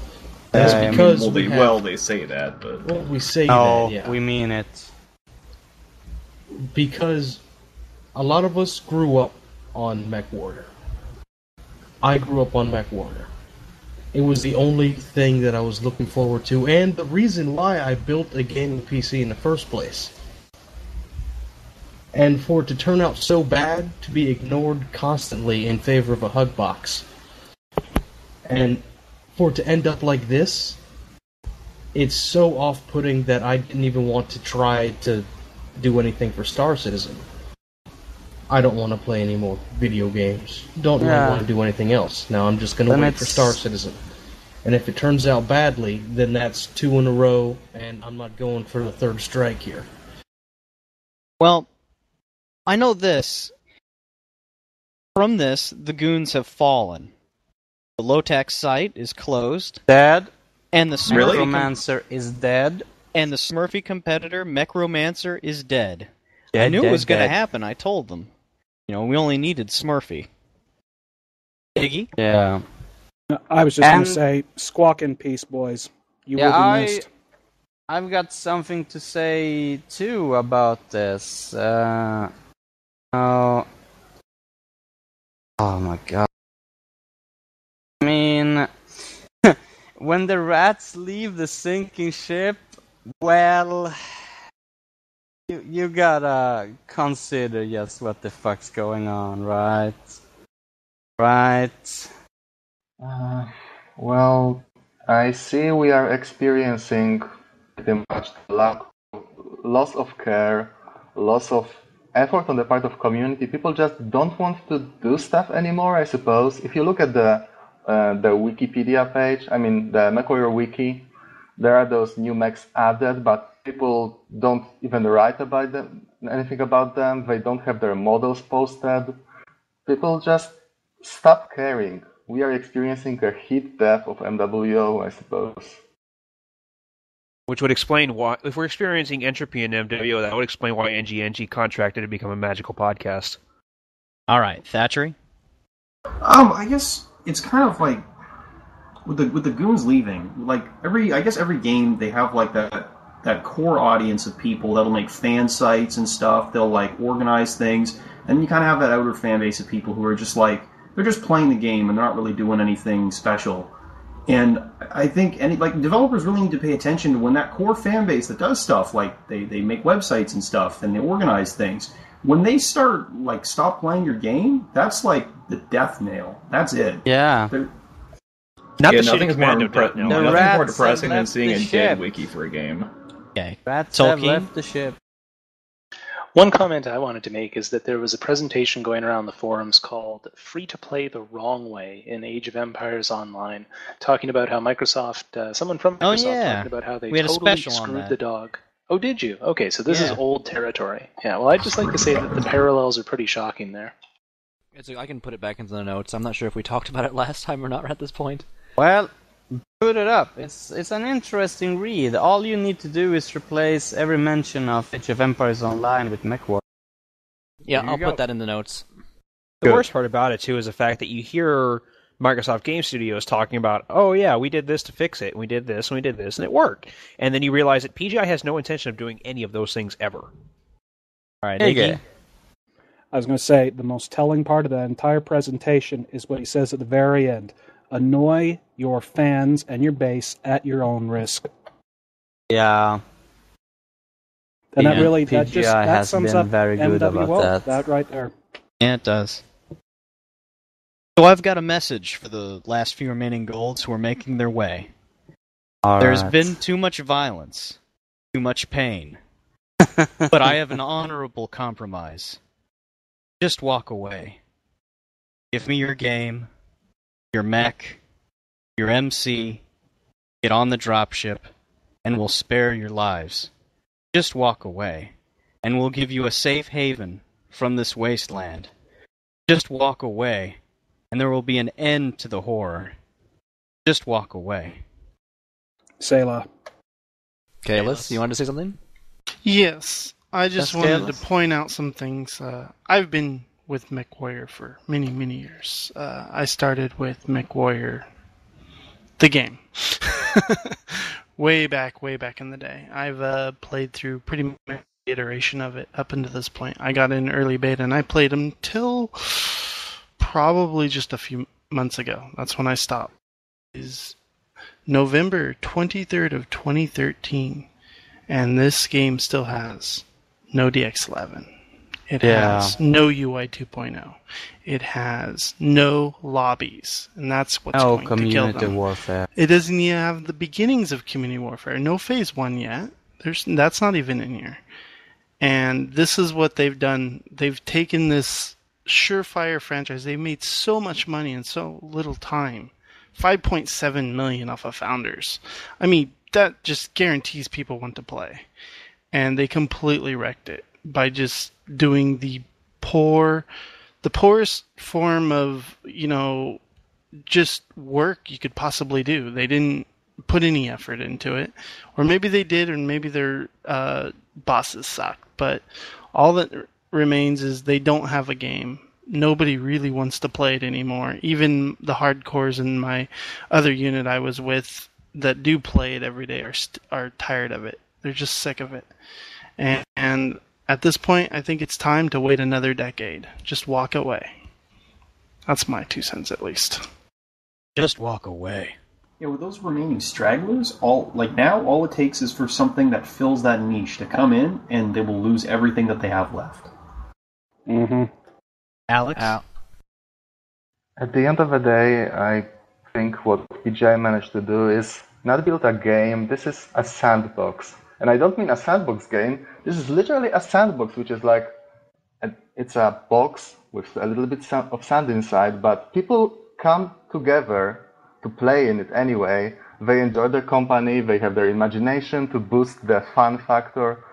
That's because they say that, but we say that. We mean it because a lot of us grew up on MechWarrior. I grew up on MechWarrior. It was the only thing that I was looking forward to, and the reason why I built a gaming PC in the first place. And for it to turn out so bad, to be ignored constantly in favor of a HUD box, and for it to end up like this, it's so off-putting that I didn't even want to try to do anything for Star Citizen. I don't want to play any more video games. Don't really want to do anything else. Now I'm just going to wait for Star Citizen. And if it turns out badly, then that's 2 in a row, and I'm not going for the third strike here. Well, I know this. From this, the goons have fallen. The low-tech site is closed. Dead. And the Necromancer is dead. And the Smurfy competitor, Necromancer, is dead. I knew it was going to happen. I told them. You know, we only needed Smurfy. Iggy? Yeah. I was just going to say, squawk in peace, boys. You will be missed. I've got something to say, too, about this. Oh, my God. I mean, when the rats leave the sinking ship, well... You gotta consider just what the fuck's going on, right? Right? Well, I see we are experiencing pretty much loss of care, loss of effort on the part of community. People just don't want to do stuff anymore, I suppose. If you look at the Wikipedia page, I mean the MechWarrior Wiki, there are those new mechs added, but people don't even write about them, anything about them. They don't have their models posted. People just stop caring. We are experiencing a heat death of MWO, I suppose. Which would explain why, if we're experiencing entropy in MWO, that would explain why NGNG contracted to become a magical podcast. All right, Thatchery? I guess it's kind of like, with the goons leaving, like, every game they have like that core audience of people that'll make fan sites and stuff. They'll, like, organize things. And you kind of have that outer fan base of people who are just, like, they're just playing the game and they're not really doing anything special. And I think, developers really need to pay attention to when that core fan base that does stuff, like, they make websites and stuff and they organize things. When they start, like, stop playing your game, that's, like, the death nail. That's it. Yeah. Nothing more depressing than seeing a dead wiki for a game. Okay. Rats have left the ship. One comment I wanted to make is that there was a presentation going around the forums called Free to Play the Wrong Way in Age of Empires Online, talking about how Microsoft, someone from Microsoft talking about how they totally screwed the dog. Oh, did you? Okay, so this is old territory. Yeah, well, I'd just like to say that the parallels are pretty shocking there. So I can put it back into the notes. I'm not sure if we talked about it last time or not at this point. Well... Put it up. It's an interesting read. All you need to do is replace every mention of Age of Empires Online with MechWarrior. Yeah, I'll put that in the notes. The worst part about it, too, is the fact that you hear Microsoft Game Studios talking about, oh, yeah, we did this to fix it, and we did this, and we did this, and it worked. And then you realize that PGI has no intention of doing any of those things ever. All right, Iggy. I was going to say, the most telling part of that entire presentation is what he says at the very end. Annoy your fans and your base at your own risk. Yeah. And that really, that sums up MWO, that right there. Yeah, it does. So I've got a message for the last few remaining golds who are making their way. There's been too much violence, too much pain, but I have an honorable compromise. Just walk away. Give me your game. Your mech, your MC, get on the dropship, and we'll spare your lives. Just walk away, and we'll give you a safe haven from this wasteland. Just walk away, and there will be an end to the horror. Just walk away. Selah. Kalos, you wanted to say something? Yes, I just wanted to point out some things. I've been with MechWarrior for many, many years. I started with MechWarrior, the game, way back in the day. I've played through pretty much iteration of it up until this point. I got in early beta and I played them till probably just a few months ago. That's when I stopped. Is November 23rd of 2013, and this game still has no DX11. It has no UI 2.0. It has no lobbies, and that's what's going to kill them. No community warfare. It doesn't even have the beginnings of community warfare. No phase one yet. That's not even in here. And this is what they've done. They've taken this surefire franchise. They've made so much money in so little time. 5.7 million off of Founders. I mean, that just guarantees people want to play. And they completely wrecked it by just doing the poorest form of, just work you could possibly do. They didn't put any effort into it. Or maybe they did, and maybe their bosses sucked. But all that remains is they don't have a game. Nobody really wants to play it anymore. Even the hardcores in my other unit I was with that do play it every day are tired of it. They're just sick of it. And at this point, I think it's time to wait another decade. Just walk away. That's my 2 cents, at least. Just walk away. Yeah, with those remaining stragglers, all it takes is for something that fills that niche to come in, and they will lose everything that they have left. Mm-hmm. Alex? At the end of the day, I think what PGI managed to do is not build a game. This is a sandbox. And I don't mean a sandbox game. This is literally a sandbox, which is like, it's a box with a little bit of sand inside, but people come together to play in it anyway. They enjoy their company, they have their imagination to boost the fun factor.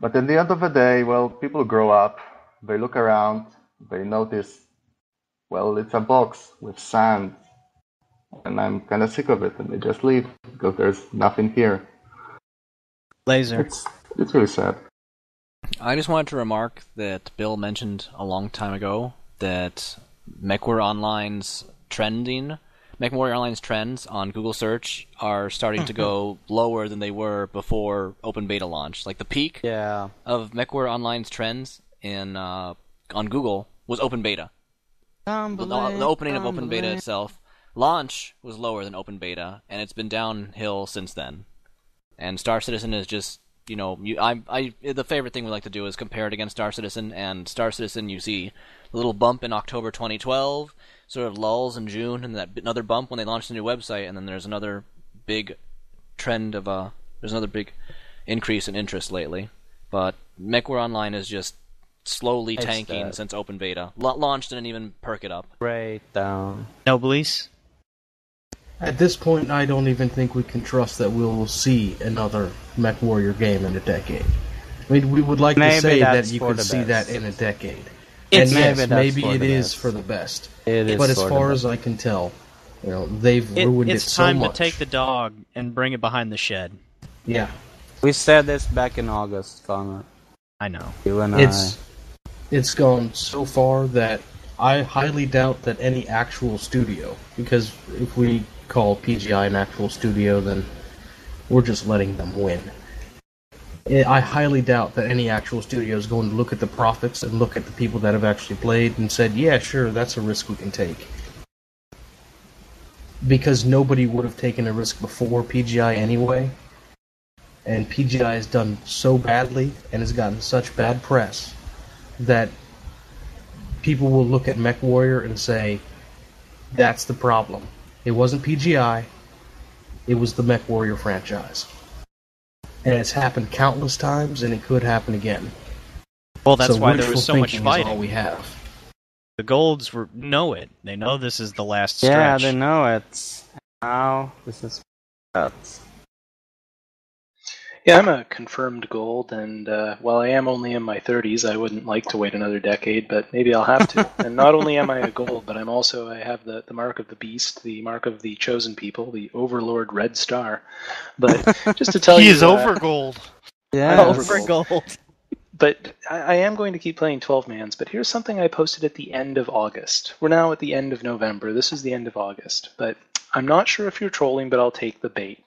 But at the end of the day, people grow up, they look around, they notice, it's a box with sand. And I'm kind of sick of it, and they just leave because there's nothing here. Laser. It's really sad. I just wanted to remark that Bill mentioned a long time ago that MechWarrior Online's trends on Google search are starting to go lower than they were before open beta launch. Like the peak of MechWarrior Online's trends on Google was open beta. The opening of open beta itself. Launch was lower than open beta, and it's been downhill since then. And Star Citizen is just, the favorite thing we like to do is compare it against Star Citizen, and Star Citizen, you see a little bump in October 2012, sort of lulls in June, and another bump when they launched a new website, and then there's another big trend of there's another big increase in interest lately. But MechWarrior Online is just slowly tanking since open beta. Launch didn't even perk it up. Right down. No police. At this point, I don't even think we can trust that we'll see another MechWarrior game in a decade. I mean, we would like to say that you could see that in a decade. And yes, maybe it is for the best. But as far as I can tell, they've ruined it so much. It's time to take the dog and bring it behind the shed. Yeah. We said this back in August, Connor. I know. You and I. It's gone so far that I highly doubt that any actual studio, because if we call PGI an actual studio, then we're just letting them win. I highly doubt that any actual studio is going to look at the profits and look at the people that have actually played and said, yeah, sure, that's a risk we can take. Because nobody would have taken a risk before PGI anyway, and PGI has done so badly and has gotten such bad press that people will look at MechWarrior and say, that's the problem. It wasn't PGI, it was the MechWarrior franchise. And it's happened countless times, and it could happen again. Well, that's why there was so much fighting. All we have. The Golds know it. They know this is the last stretch. Yeah, they know it. Now, this is nuts. Yeah, I'm a confirmed Gold, and while I am only in my 30s, I wouldn't like to wait another decade, but maybe I'll have to. And not only am I a Gold, but I have the mark of the beast, the mark of the chosen people, the Overlord Red Star. But just to tell you... He is over Gold. Yeah, over Gold. But I am going to keep playing 12-mans, but here's something I posted at the end of August. We're now at the end of November. This is the end of August. But I'm not sure if you're trolling, but I'll take the bait.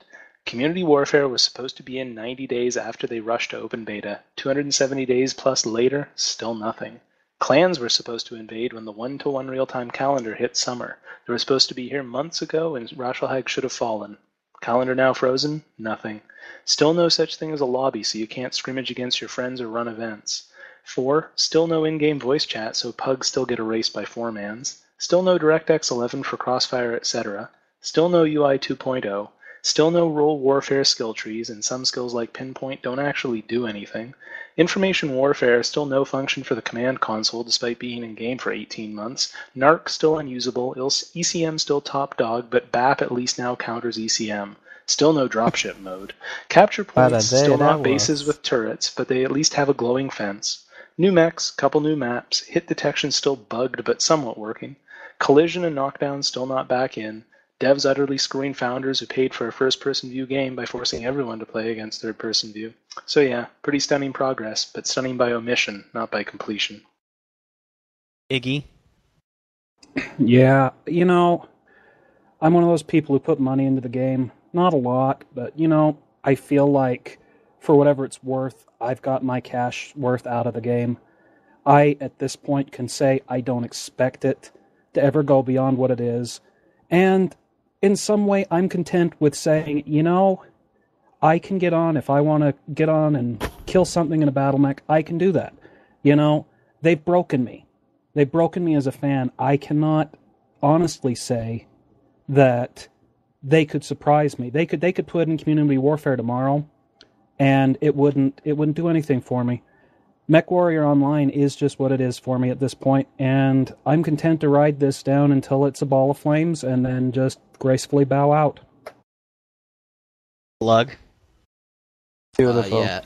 Community Warfare was supposed to be in 90 days after they rushed to open beta. 270 days plus later, still nothing. Clans were supposed to invade when the 1-to-1 real-time calendar hit summer. They were supposed to be here months ago, and Roshelhag should have fallen. Calendar now frozen? Nothing. Still no such thing as a lobby, so you can't scrimmage against your friends or run events. 4. Still no in-game voice chat, so pugs still get erased by 4-mans. Still no DirectX 11 for Crossfire, etc. Still no UI 2.0. Still no role warfare skill trees, and some skills like pinpoint don't actually do anything. Information warfare, still no function for the command console despite being in game for 18 months. NARC still unusable, ECM still top dog, but BAP at least now counters ECM. Still no dropship mode. Capture points, still not bases with turrets, but they at least have a glowing fence. New mechs, couple new maps, hit detection still bugged but somewhat working. Collision and knockdown still not back in. Devs utterly screwing founders who paid for a first-person view game by forcing everyone to play against third-person view. So yeah, pretty stunning progress, but stunning by omission, not by completion. Iggy? Yeah, you know, I'm one of those people who put money into the game. Not a lot, but, you know, I feel like, for whatever it's worth, I've got my cash worth out of the game. I, at this point, can say I don't expect it to ever go beyond what it is. And in some way, I'm content with saying, you know, I can get on. If I want to get on and kill something in a battle mech, I can do that. You know, they've broken me. They've broken me as a fan. I cannot honestly say that they could surprise me. They could put in Community Warfare tomorrow, and it wouldn't do anything for me. Mech Warrior Online is just what it is for me at this point, and I'm content to ride this down until it's a ball of flames and then just gracefully bow out. Lug? Beautiful. Yeah.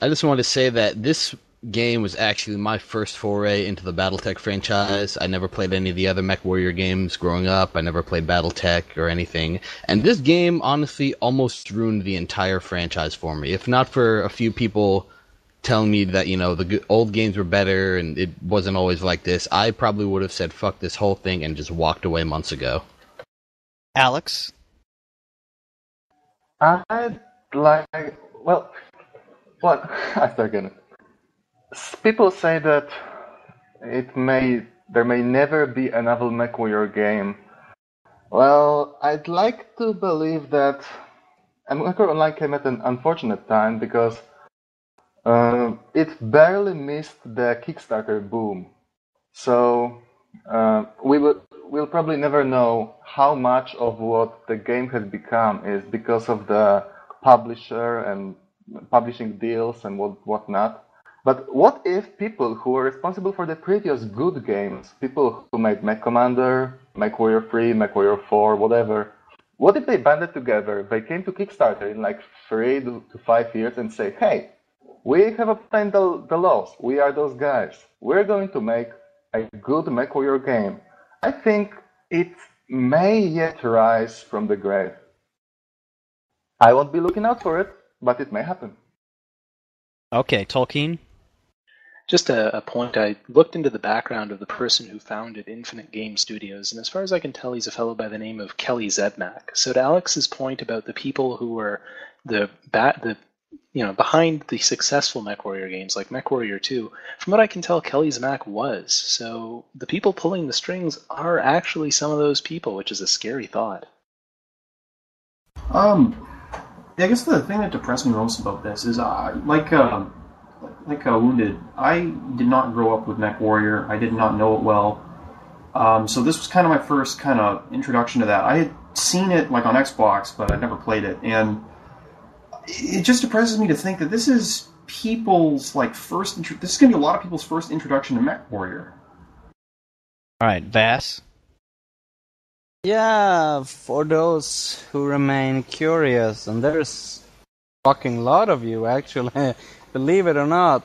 I just wanted to say that this game was actually my first foray into the BattleTech franchise. I never played any of the other Mech Warrior games growing up. I never played BattleTech or anything. And this game, honestly, almost ruined the entire franchise for me. If not for a few people telling me that, you know, the old games were better and it wasn't always like this, I probably would have said fuck this whole thing and just walked away months ago. Alex? People say that there may never be another MechWarrior game. Well, I'd like to believe that MechWarrior Online came at an unfortunate time because it barely missed the Kickstarter boom, so we'll probably never know how much of what the game has become is because of the publisher and publishing deals and whatnot. But what if people who were responsible for the previous good games, people who made Mech Commander, MechWarrior 3, MechWarrior 4, whatever, what if they banded together, they came to Kickstarter in like 3 to 5 years and say, hey, we have obtained the laws. We are those guys. We're going to make a good MechWarrior game. I think it may yet rise from the grave. I won't be looking out for it, but it may happen. Okay, Tolkien? Just a point, I looked into the background of the person who founded Infinite Game Studios, and as far as I can tell, he's a fellow by the name of Kelly Zedmak. So to Alex's point about the people who were behind the successful MechWarrior games like MechWarrior 2, from what I can tell, Kelly's Mac was. So the people pulling the strings are actually some of those people, which is a scary thought. I guess the thing that depressed me most about this is, Wounded, I did not grow up with MechWarrior. I did not know it well. So this was kind of my first kind of introduction to that. I had seen it like on Xbox, but I'd never played it, and it just depresses me to think that this is people's this is going to be a lot of people's first introduction to MechWarrior. All right, Vash. Yeah, for those who remain curious, and there's a fucking lot of you, actually, believe it or not,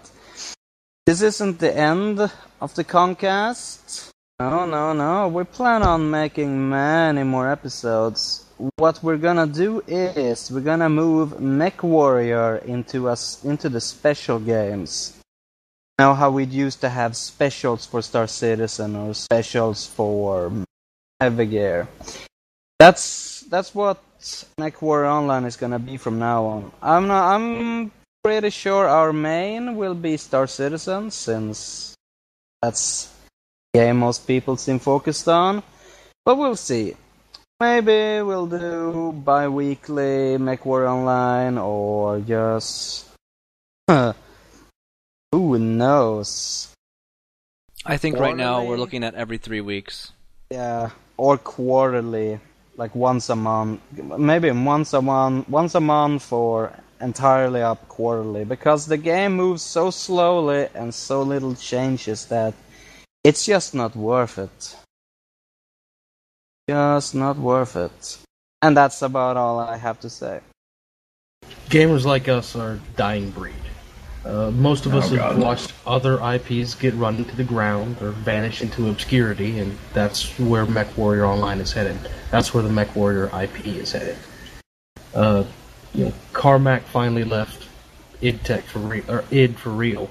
this isn't the end of the Concast. No, we plan on making many more episodes. What we're gonna do is we're gonna move MechWarrior into the special games. Now, how we used to have specials for Star Citizen or specials for Navigator, That's what Mech Warrior Online is gonna be from now on. I'm pretty sure our main will be Star Citizen, since that's the game most people seem focused on. But we'll see. Maybe we'll do bi-weekly Mech Warrior Online, or just... who knows? I think quarterly? Right now we're looking at every 3 weeks. Yeah, or quarterly, like once a month. Maybe once a month for entirely up quarterly, because the game moves so slowly and so little changes that it's just not worth it. Just not worth it. And that's about all I have to say. Gamers like us are a dying breed. Most of us have watched other IPs get run into the ground or vanish into obscurity, and that's where MechWarrior Online is headed. That's where the MechWarrior IP is headed. Carmack finally left id for real,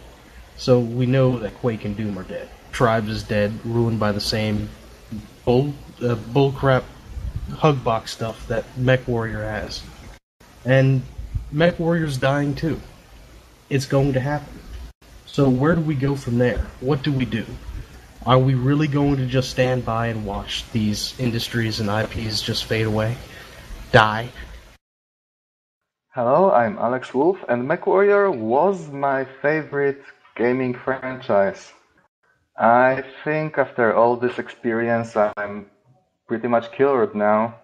so we know that Quake and Doom are dead. Tribes is dead, ruined by the same bullcrap hugbox stuff that MechWarrior has. And MechWarrior's dying too. It's going to happen. So where do we go from there? What do we do? Are we really going to just stand by and watch these industries and IPs just fade away? Die? Hello, I'm Alex Wolf, and MechWarrior was my favorite gaming franchise. I think after all this experience, I'm pretty much cured now.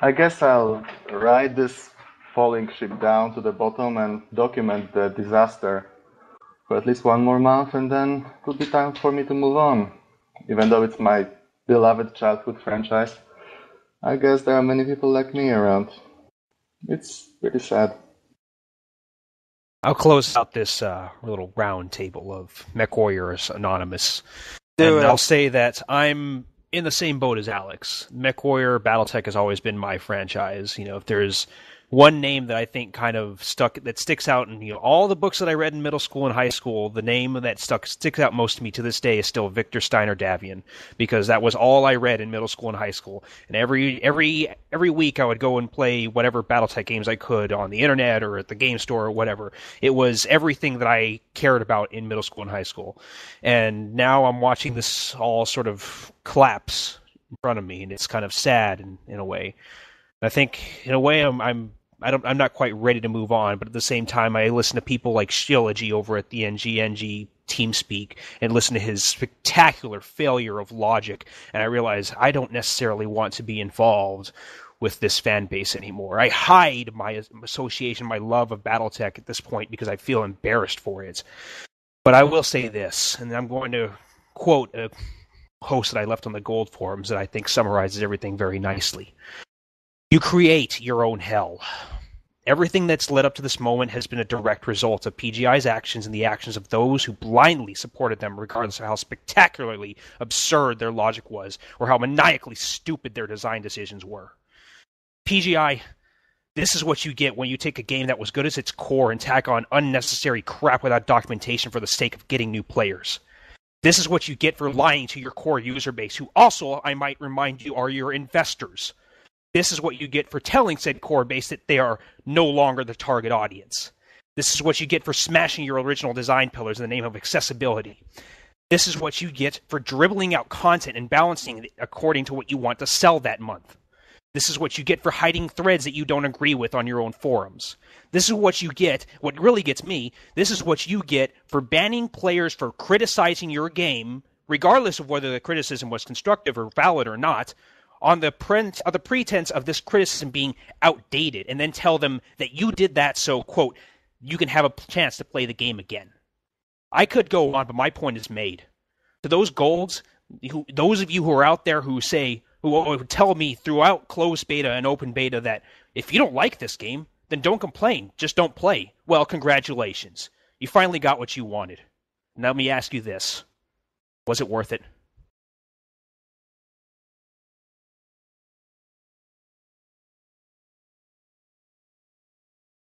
I guess I'll ride this falling ship down to the bottom and document the disaster for at least one more month, and then it will be time for me to move on. Even though it's my beloved childhood franchise, I guess there are many people like me around. It's pretty sad. I'll close out this little round table of MechWarriors Anonymous. And I'll say that I'm in the same boat as Alex. MechWarrior BattleTech has always been my franchise. You know, if there's one name that I think kind of sticks out in all the books that I read in middle school and high school, the name that sticks out most to me to this day is still Victor Steiner Davian, because that was all I read in middle school and high school. And every week I would go and play whatever BattleTech games I could on the internet or at the game store or whatever. It was everything that I cared about in middle school and high school. And now I'm watching this all sort of collapse in front of me, and it's kind of sad in a way. I think in a way I'm not quite ready to move on, but at the same time, I listen to people like Shilagi over at the NGNG TeamSpeak and listen to his spectacular failure of logic, and I realize I don't necessarily want to be involved with this fan base anymore. I hide my association, my love of BattleTech at this point because I feel embarrassed for it. But I will say this, and I'm going to quote a post that I left on the Gold forums that I think summarizes everything very nicely. You create your own hell. Everything that's led up to this moment has been a direct result of PGI's actions and the actions of those who blindly supported them, regardless of how spectacularly absurd their logic was or how maniacally stupid their design decisions were. PGI, this is what you get when you take a game that was good as its core and tack on unnecessary crap without documentation for the sake of getting new players. This is what you get for lying to your core user base, who also, I might remind you, are your investors. This is what you get for telling said core base that they are no longer the target audience. This is what you get for smashing your original design pillars in the name of accessibility. This is what you get for dribbling out content and balancing it according to what you want to sell that month. This is what you get for hiding threads that you don't agree with on your own forums. This is what you get, what really gets me, this is what you get for banning players for criticizing your game, regardless of whether the criticism was constructive or valid or not, on the pretense of this criticism being outdated, and then tell them that you did that so, quote, you can have a chance to play the game again. I could go on, but my point is made. To those golds, those of you who are out there who tell me throughout closed beta and open beta that if you don't like this game, then don't complain, just don't play. Well, congratulations. You finally got what you wanted. Now let me ask you this. Was it worth it?